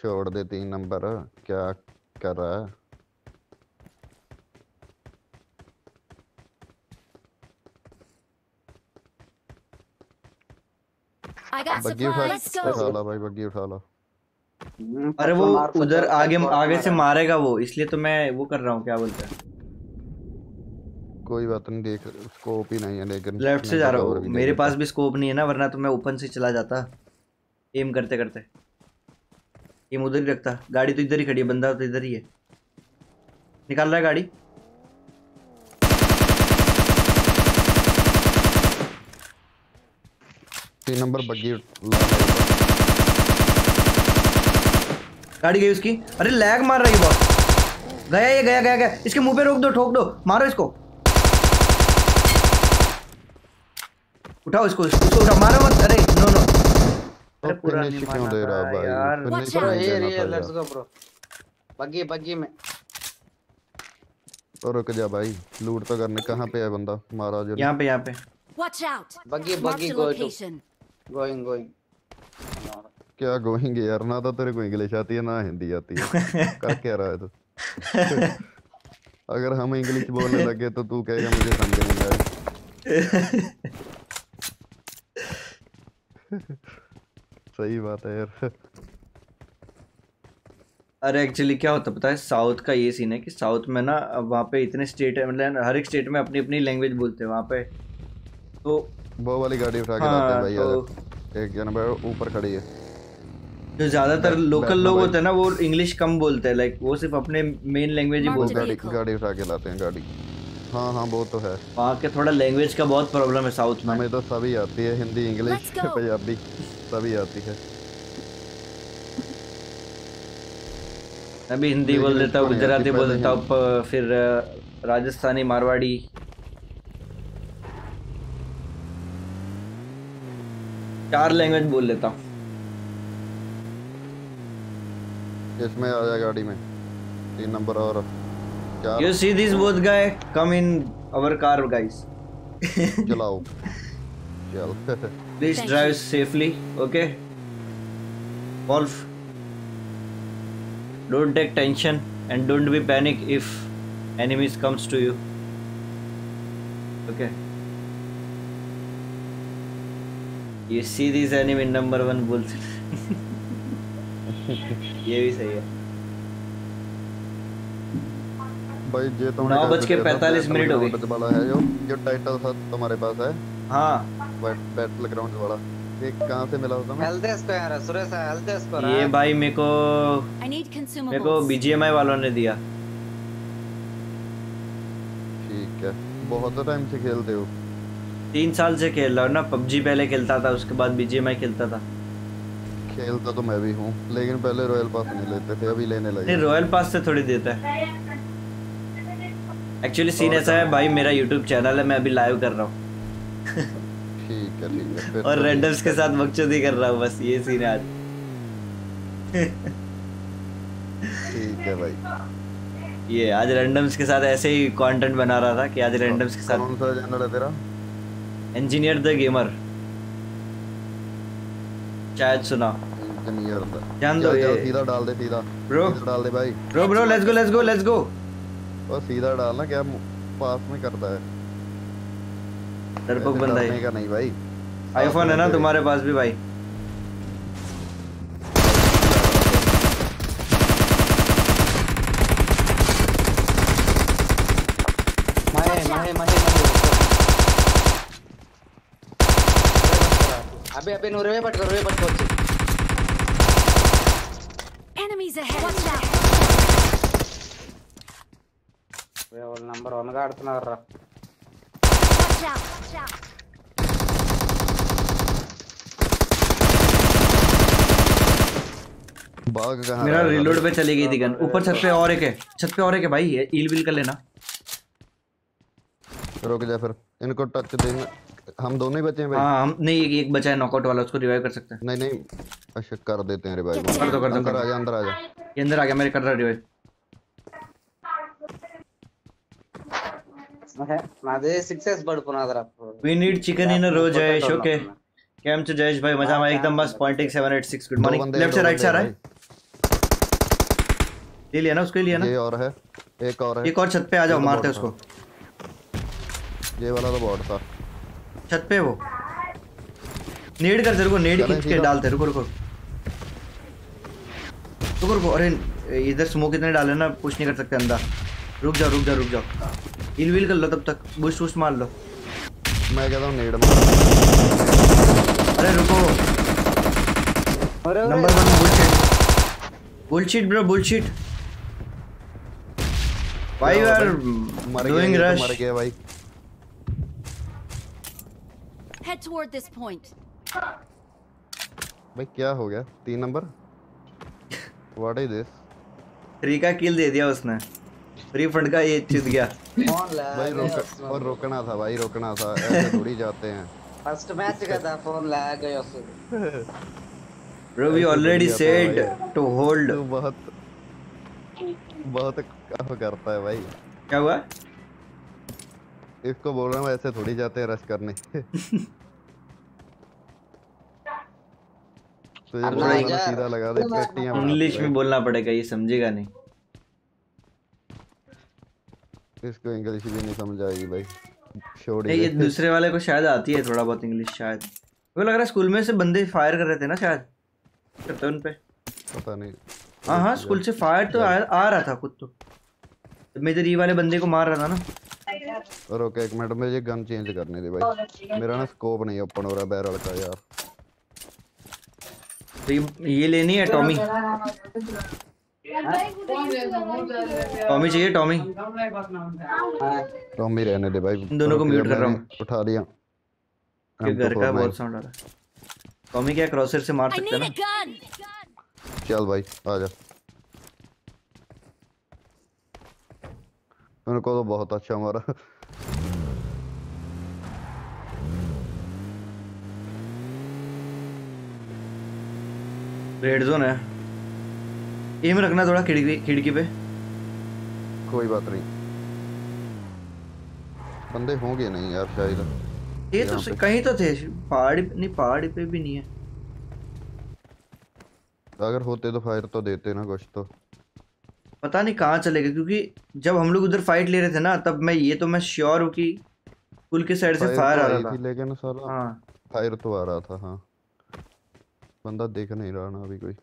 छोड़ दे तीन नंबर, क्या कर रहा है? बग्गी उठा भाई, बग्गी उठा लो। अरे वो उधर आगे आगे से मारेगा वो, इसलिए तो मैं वो कर रहा हूँ, क्या बोलते हैं। कोई बात नहीं, देख स्कोप ही नहीं है लेकिन लेफ्ट से जा रहा हूँ। मेरे पास भी स्कोप नहीं है ना, वरना तो मैं ओपन से चला जाता एम करते करते। एम उधर ही रखता, गाड़ी तो इधर ही खड़ी है, बंदा तो इधर ही है। निकाल रहा है गाड़ी, तीन नंबर बग्गी। गाड़ी गई उसकी, अरे लैग मार रही है बहुत। गया ये, गया गया गया, इसके मुंह पे रोक दो, ठोक दो, मारो इसको, उठाओ इसको, इसको उठाओ, मारो मत। अरे नो नो, अरे पूरा नहीं मारना था यार। ये लेट्स गो ब्रो, बग्गी बग्गी में और रुक जा भाई, लूट तो करने। कहां पे है बंदा? मारा जो यहां पे, यहां पे। Watch out, buggy buggy going going. क्या गोइंग यार, ना तो तेरे को इंग्लिश आती है ना हिंदी आती है, कर क्या रहा है तू? अगर हम इंग्लिश बोलने लगे तो तू कहेगा मुझे समझ नहीं आ रहा। सही बात है यार। अरे एक्चुअली क्या होता पता है, साउथ का ये सीन है कि साउथ में ना वहाँ पे इतने स्टेट है, मतलब हर एक स्टेट में अपनी अपनी लैंग्वेज बोलते हैं वहाँ पे। तो वो वाली गाड़ी उठा के लाते हैं भाई यार, एक जना ऊपर खड़ी है। जो ज्यादातर लोकल लोग होते हैं ना वो इंग्लिश कम बोलते हैं, लाइक वो सिर्फ अपने मेन लैंग्वेज ही बोलते हैं। गाड़ी गाड़ी उठा के लाते हैं गाड़ी। हाँ हाँ वो तो है, वहाँ के थोड़ा लैंग्वेज का बहुत प्रॉब्लम है साउथ में। हमें तो सभी आती है, हिंदी इंग्लिश पंजाबी सभी आती है। अभी हिंदी बोल देता हूँ, गुजराती बोल देता हूँ, फिर राजस्थानी मारवाड़ी। चार लैंग्वेज बोल लेता हूँ। इसमें आ जाए गाड़ी में तीन नंबर और चार। You see these both guys? Come in our car, guys. चलाओ, चल। Please drive safely, okay? Wolf, don't take tension and don't be panic if enemies comes to you, okay? You see this enemy number one bulls. ये भी सही है भाई। जे तो नौ बज के पैंतालीस मिनट हो गए वाला है जो जो टाइटल था तुम्हारे पास है। हाँ बैटल ग्राउंड वाला, ये कहाँ से मिला होता है? हेल्थेस पे यार, सुरेश हेल्थेस पर। ये भाई मेरे को मेरे को बीजीएमआई वालों ने दिया। ठीक है, बहुत टाइम से खेलते हो? तीन साल से खेल रहा हूँ ना। पबजी पहले खेलता था, उसके बाद बीजीएमआई खेलता था। खेलता तो मैं भी हूँ, लेकिन पहले रॉयल पास नहीं लेते थे, अभी लेने लगे। नहीं रॉयल पास से थोड़ी देता है। एक्चुअली सीन ऐसा है भाई, मेरा यूट्यूब चैनल है, मैं अभी लाइव कर रहा हूँ। ठीक है ठीक है। और रेंडल्स के साथ बकचोदी कर रहा हूँ, बस ये सीन है आज। ठीक है भाई, ये आज रेंडम्स के साथ ऐसे ही कॉन्टेंट बना रहा था कि आज रेंडम्स के साथ। कौन सा चैनल है तेरा? इंजीनियर द गेमर, शायद सुना। इंजीनियर द जान दो, ये सीधा डाल दे, सीधा ब्रो डाल दे भाई। Bro bro let's go let's go let's go. और सीधा डालना, क्या पास में करता है डरपोक बंदा है। नहीं भाई, आईफोन है ना तुम्हारे पास भी भाई? पे पे नूरे में पटको रे पटको एनिमीज अहेड वॉच आउट वे ऑल नंबर वन गा आडुतुन्नारु वॉच आउट बाग कहां मेरा रीलोड पे चली गई थी गन ऊपर छत पे और एक है छत पे और एक है भाई हील बिल कर लेना रुक जा फिर इनको टच देंगे हम दोनों ही बचे हैं भाई हां हम नहीं एक एक बचा है नॉकआउट वाला उसको रिवाइव कर सकते हैं नहीं नहीं अच्छा कर देते हैं रिवाइव कर दो कर दो अंदर आ जा अंदर आ जा ये अंदर आ गया मेरे कर रहा रिवाइव ओके मादे सक्सेस बड़ पुनादर आप we need chicken in a row Jayesh okay came to Jayesh भाई मजा आया एकदम बस point seven eight six good morning left से राइट से आ रहा है ले लिया ना उसके लिए ना ये और है एक और है एक और छत पे आ जाओ मारते उसको ये वाला तो बॉट था छत पे वो नेड कर तेरे को नेड खींच के डाल तेरे को रुको रुको रुको अरे इधर स्मोक इतने डाले ना पुश नहीं कर सकते अंदर रुक जाओ रुक जाओ रुक जाओ हिल विल कर लो तब तक बूस्ट बूस्ट मार लो मैं कहता हूं नेड मार अरे रुको अरे number one bullshit bullshit bro bullshit भाई यार डूइंग रश मर गया भाई हेड टुवर्ड दिस पॉइंट भाई क्या हो गया तीन number what is this three का किल दे दिया उसने फ्री फंड का ये जीत गया भाई रोक और रोकना था भाई रोकना था ऐसे थोड़ी जाते हैं फर्स्ट मैच का था फोन लैग गया उससे Bro, we already said to hold. तो बहुत बहुत काम करता है भाई। क्या हुआ? इसको बोल रहा हूँ ऐसे थोड़ी जाते हैं रश करने। तुझे बोलना सीधा लगा दे कटियाँ। इंग्लिश में बोलना पड़ेगा ये समझेगा नहीं। इसको इंग्लिश भी नहीं समझ आएगी भाई। छोड़ ये दूसरे वाले को शायद आती है थोड़ा बहुत इंग्लिश शायद। वो लग रहा है स्कूल में से बंदे फायर कर रहे थे ना शायद। करते उन पे पता नहीं हां हां स्कूल से फायर तो आ, आ रहा था खुद तो मैं इधर ये वाले बंदे को मार रहा था ना और ओके एक मिनट मुझे गन चेंज करने दे भाई मेरा ना स्कोप नहीं ओपन हो रहा बैरल का यार तो ये, ये लेनी है टॉमी टॉमी चाहिए टॉमी टॉमी रहने दे भाई दोनों को म्यूट कर रहा हूं उठा लिया के घर का बहुत साउंड आ रहा है कॉमी क्या क्रॉसर से मार सकते हैं ना चल भाई आ जा मेरे को तो बहुत अच्छा मारा रेड जोन है एम रखना थोड़ा खिड़की खिड़की पे कोई बात नहीं बंदे होंगे नहीं यार शायद ये तो से, कहीं तो थे पहाड़ी नहीं पहाड़ी पे भी नहीं है अगर होते तो फायर तो देते ना कुछ तो पता नहीं कहाँ चले गए क्योंकि जब हम लोग उधर फाइट ले रहे थे ना तब मैं ये तो मैं श्योर हूँ कि पुल के साइड से फायर आ रहा था लेकिन साला हाँ फायर तो आ रहा था हाँ बंदा देख नहीं रहा ना अभी कोई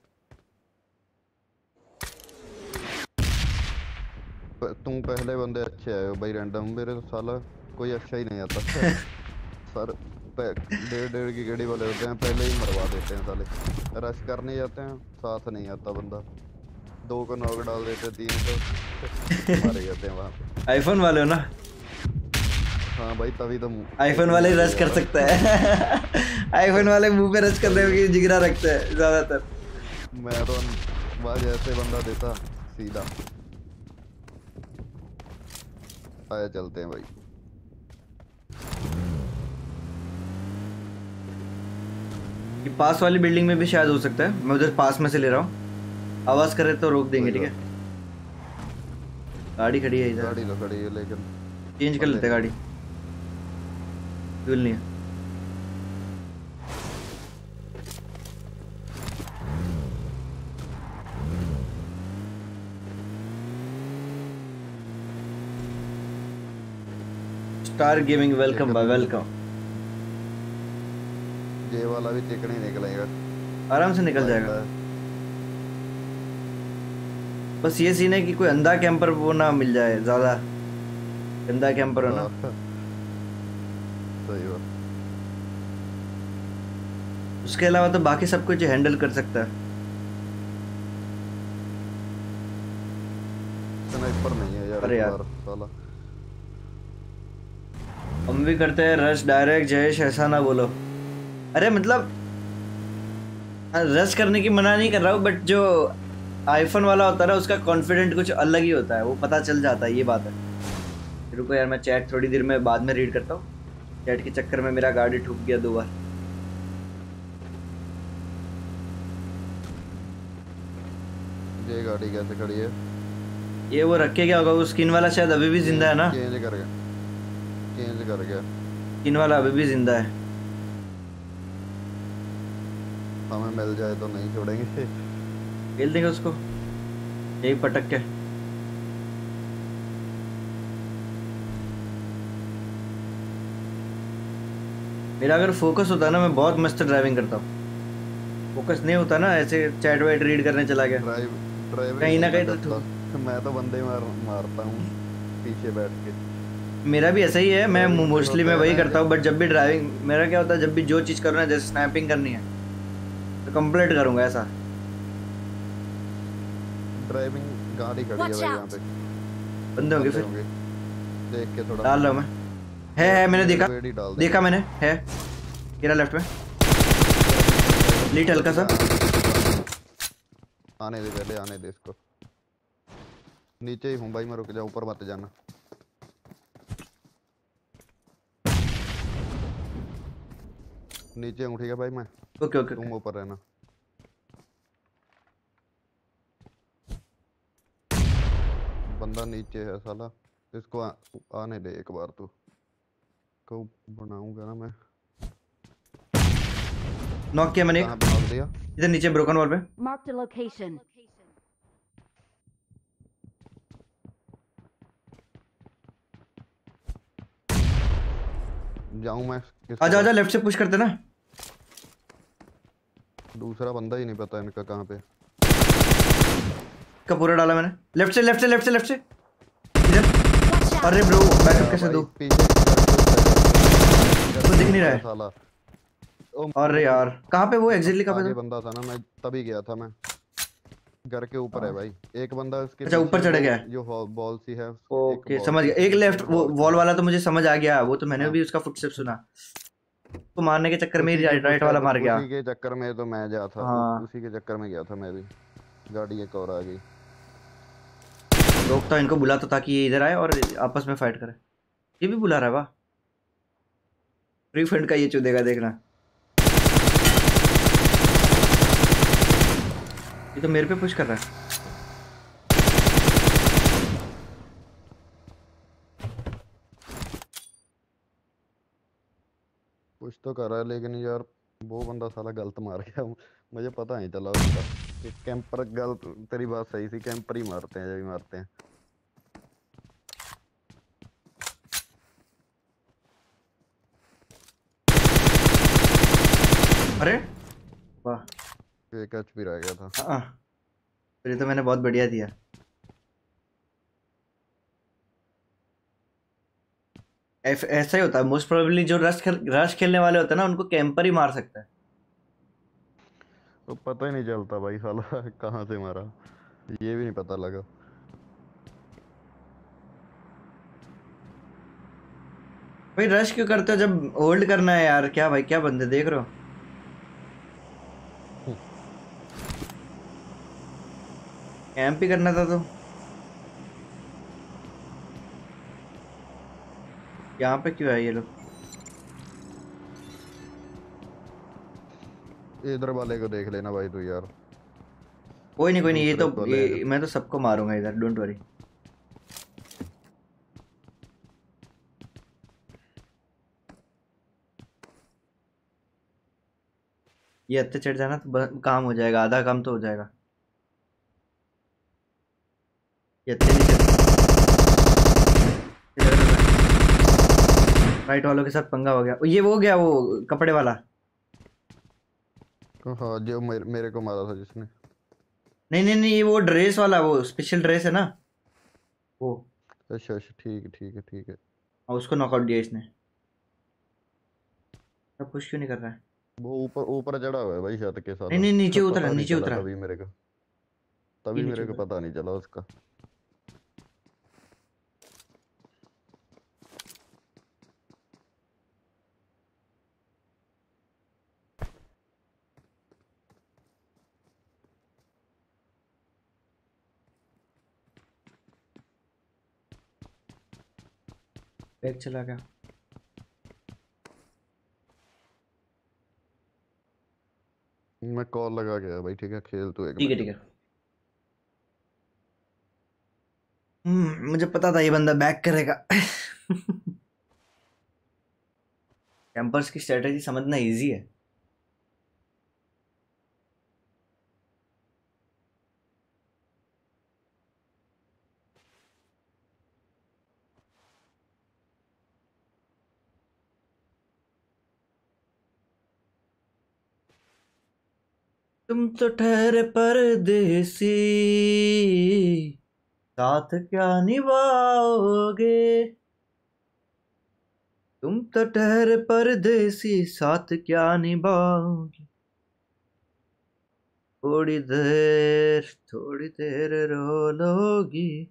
तुम पहले बंदे अच्छे आए हो भाई रैंडम मेरे तो साला कोई अच्छा ही नहीं आता पर डेढ़ डेढ़ की गड़ी वाले होते हैं पहले ही मरवा देते हैं साले रश करने जाते हैं साथ नहीं आता बंदा दो को नॉक डाल देते तीन को मारे जाते हैं वहाँ आईफोन वाले हो ना हाँ भाई तभी तो आईफोन वाले रश कर सकते हैं आईफोन वाले मुंह पे रश करने की जिगरा रखते हैं ज्यादातर मैं तो वहाँ जैसे बंदा देता सीधा आया चलते हैं भाई कि पास वाली बिल्डिंग में भी शायद हो सकता है मैं उधर पास में से ले रहा हूँ आवाज करे तो रोक देंगे ठीक है गाड़ी खड़ी है इधर गाड़ी लो खड़ी है लेकिन चेंज कर लेते गाड़ी फ्यूल नहीं है स्टार गेमिंग वेलकम भाई वेलकम ये वाला भी चिकने निकलेगा आराम से निकल जाएगा बस ये सीन है कि कोई अंधा कैंपर वो ना मिल जाए ज्यादा अंधा कैंपर हो ना सही बात उसके अलावा तो बाकी सब कुछ हैंडल कर सकता है। स्नाइपर नहीं है यार। अरे यार साला हम भी करते हैं रश डायरेक्ट। जयेश ऐसा ना बोलो। अरे मतलब रश करने की मना नहीं कर रहा हूँ, बट जो आईफोन वाला होता है ना उसका कॉन्फिडेंट कुछ अलग ही होता है, वो पता चल जाता है। ये बात है। रुको यार मैं चैट थोड़ी देर में बाद में रीड करता हूँ। चैट के चक्कर में मेरा गाड़ी ठुक गया दो बार। ये गाड़ी कैसे खड़ी है? ये वो रखे क्या होगा, वो स्किन वाला शायद अभी भी जिंदा है ना। चेंज कर गया, चेंज कर गया। स्किन वाला अभी भी जिंदा है। हमें मिल जाए तो नहीं छोड़ेंगे, खेल देंगे उसको यही पटक के। मेरा अगर फोकस होता ना मैं बहुत मस्त ड्राइविंग करता हूँ। फोकस नहीं होता ना, ऐसे चैट वैट रीड करने चला गया कहीं ना कहीं तो मैं तो बंदे मार मारता हूँ पीछे बैठ के। मेरा भी ऐसा ही है, मैं मोस्टली मैं वही करता हूँ। बट जब भी ड्राइविंग मेरा क्या होता है, जब भी जो चीज़ करना है जैसे स्नैपिंग करनी है तो कंप्लीट करूँगा ऐसा। ड्राइविंग गाड़ी खड़ी है यहाँ पे, बंदे होंगे फिर देख के थोड़ा डाल रहा हूँ मैं। है है मैंने देखा देखा मैंने है गिरा लेफ्ट में लीट हल्का सा। आने दे पहले, आने दे इसको। नीचे ही हूँ भाई मैं, रुक जा ऊपर मत जाना। नीचे हूँ ठीक है भाई मैं। ओके ओके तुम ऊपर रहना। बंदा नीचे है साला, इसको आ, आने दे एक बार। तू को बनाऊंगा ना मैं। नॉक किया मैंने, इधर नीचे ब्रोकन वॉल पे। Mark the location. जाऊं मैं? आजा आजा लेफ्ट से पुश करते ना। दूसरा बंदा ही नहीं पता इनका कहां पे। का पूरा डाला मैंने। लेफ्ट से लेफ्ट से लेफ्ट से लेफ्ट से इधर। अरे ब्रो बैकअप कैसे दो, तो दिख नहीं रहा है साला। अरे यार कहां पे वो एग्जैक्टली कहां पे बंदा था ना, मैं तभी गया था। मैं घर के ऊपर है भाई, एक बंदा उसके अच्छा ऊपर चढ़ गया जो बॉल सी है। ओके समझ गया। एक लेफ्ट वो वॉल वाला तो मुझे समझ आ गया, वो तो मैंने भी उसका फुटस्टेप सुना। तो मारने के चक्कर में राइट वाला मार गया। उसी के चक्कर में तो मैं गया था, उसी के चक्कर में गया था मैं भी। गाड़ी एक और आ गई। रोकता इनको, बुलाता ताकि ये इधर आए और आपस में फाइट करे। ये भी बुला रहा है वाह। रिफंड का ये चुदेगा देखना। ये तो मेरे पे पुश कर रहा है। पुश तो कर रहा है लेकिन यार वो बंदा साला गलत मार गया, मुझे पता नहीं चला उसका। कैंपर गलत, तेरी बात सही थी, कैंपर ही मारते हैं जब भी मारते हैं। अरे वाह एक एच पी रह गया था। हां फिर तो मैंने बहुत बढ़िया दिया। ऐसा ही होता है मोस्ट प्रोबेबली, जो रश रश खेलने वाले होते हैं ना उनको कैंपर ही मार सकता है। तो पता ही नहीं चलता भाई साला कहां से मारा, ये भी नहीं पता लगा। भाई रश क्यों करते हो जब होल्ड करना है यार। क्या भाई क्या बंदे देख रहे हो। कैंप ही करना था तो यहाँ पे क्यों है ये लोग। इधर वाले को देख लेना भाई तू यार। कोई नहीं कोई नहीं, ये तो ये, मैं तो सबको मारूंगा इधर, डोंट वरी। ये अत्ते चढ़ जाना तो काम हो जाएगा, आधा काम तो हो जाएगा। राइट वालों के साथ पंगा हो गया। ये वो गया वो कपड़े वाला। हाँ जो मेरे, मेरे को मारा था जिसने। नहीं नहीं नहीं ये वो ड्रेस वाला, वो स्पेशल ड्रेस है ना वो। अच्छा अच्छा ठीक है ठीक है ठीक है। और उसको नॉकआउट दिया इसने। अब कुछ क्यों नहीं कर रहा है। वो ऊपर ऊपर चढ़ा हुआ है भाई छत के साथ। नहीं नहीं नीचे उतरा, नीचे उतरा तभी मेरे को तभी मेरे को पता नहीं चला उसका। बैग चला गया। मैं कॉल लगा गया भाई। ठीक है खेल तू एक। ठीक है ठीक है। हम्म मुझे पता था ये बंदा बैक करेगा। कैंपर्स की स्ट्रेटजी समझना इजी है। तुम तो ठहरे परदेसी, साथ क्या निभाओगे। तुम तो ठहरे परदेसी, साथ क्या निभाओगे। थोड़ी देर थोड़ी देर रो लोगी।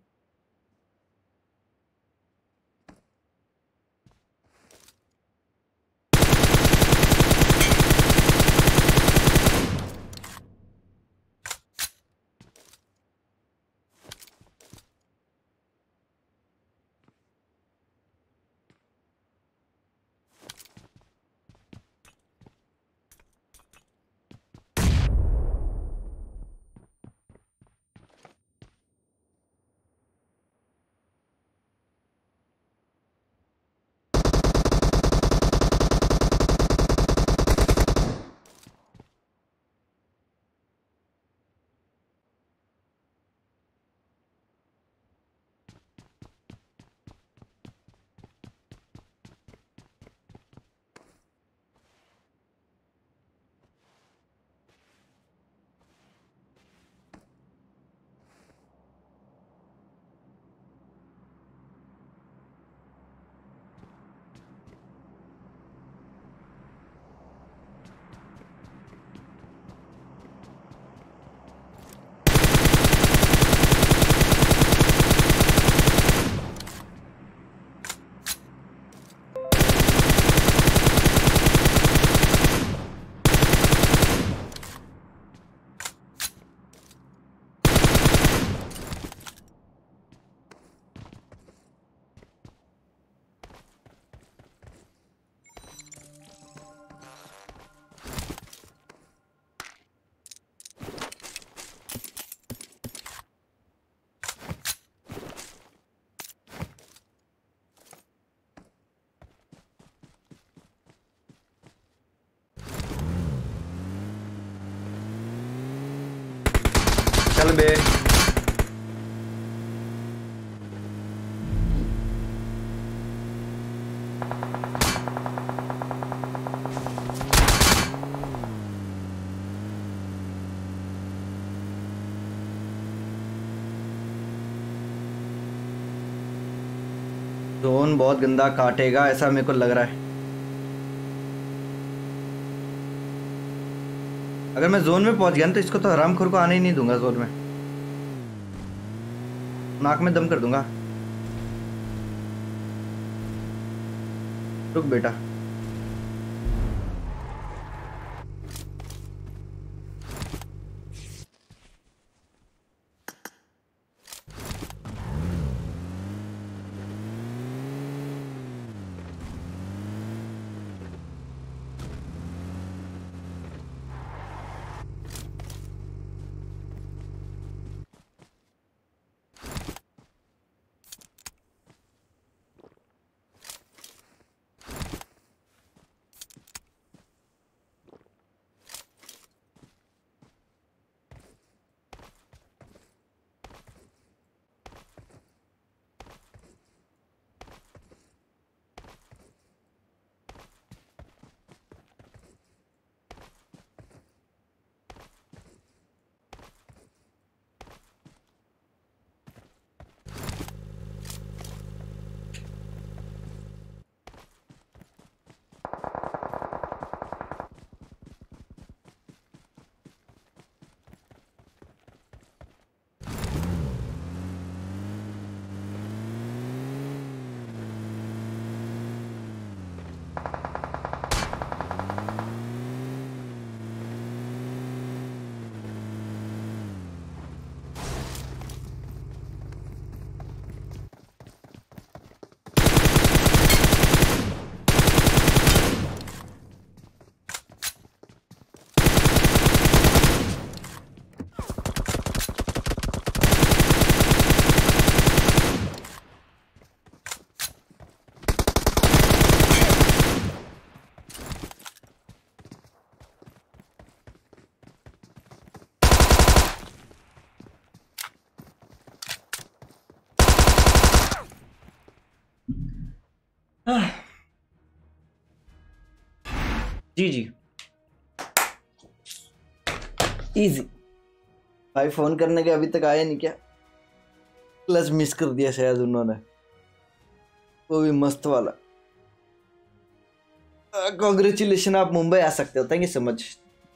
बे जोन बहुत गंदा काटेगा ऐसा मेरे को लग रहा है। अगर मैं जोन में पहुंच गया ना तो इसको तो हरामखोर को आने ही नहीं दूंगा। जोन में नाक में दम कर दूंगा। रुक बेटा जी जी इजी भाई, फोन करने के अभी तक आया नहीं क्या? क्लच मिस कर दिया शायद उन्होंने, वो भी मस्त वाला। कॉन्ग्रेचुलेशन, आप मुंबई आ सकते हो। Thank you so much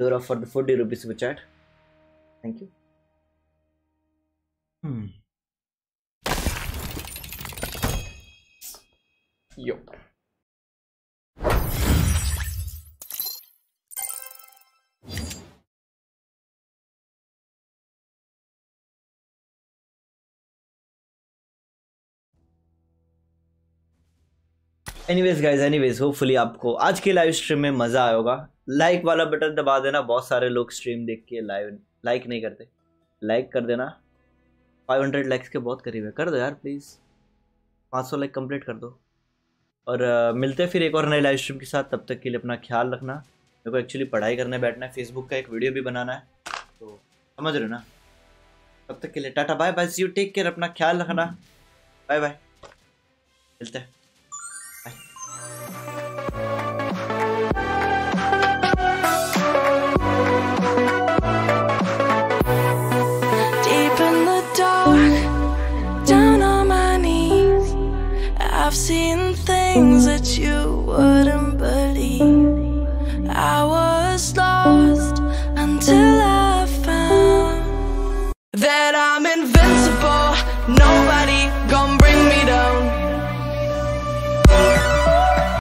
Dora for the forty rupees super chat, thank you. Yo anyways guys, anyways hopefully आपको आज के लाइव स्ट्रीम में मजा आया होगा। लाइक वाला बटन दबा देना, बहुत सारे लोग स्ट्रीम देख के लाइव लाइक नहीं करते, लाइक कर देना। पाँच सौ लाइक्स के बहुत करीब है, कर दो यार प्लीज़, पाँच सौ लाइक कंप्लीट कर दो। और uh, मिलते हैं फिर एक और नए लाइव स्ट्रीम के साथ, तब तक के लिए अपना ख्याल रखना। मेरे को एक्चुअली पढ़ाई करने बैठना है, फेसबुक का एक वीडियो भी बनाना है, तो समझ रहे हो ना। तब तक के लिए tata bye bye, see you, take care, अपना ख्याल रखना, बाय बाय, मिलते हैं। I've seen things that you wouldn't believe. I was lost until I found that I'm invincible. Nobody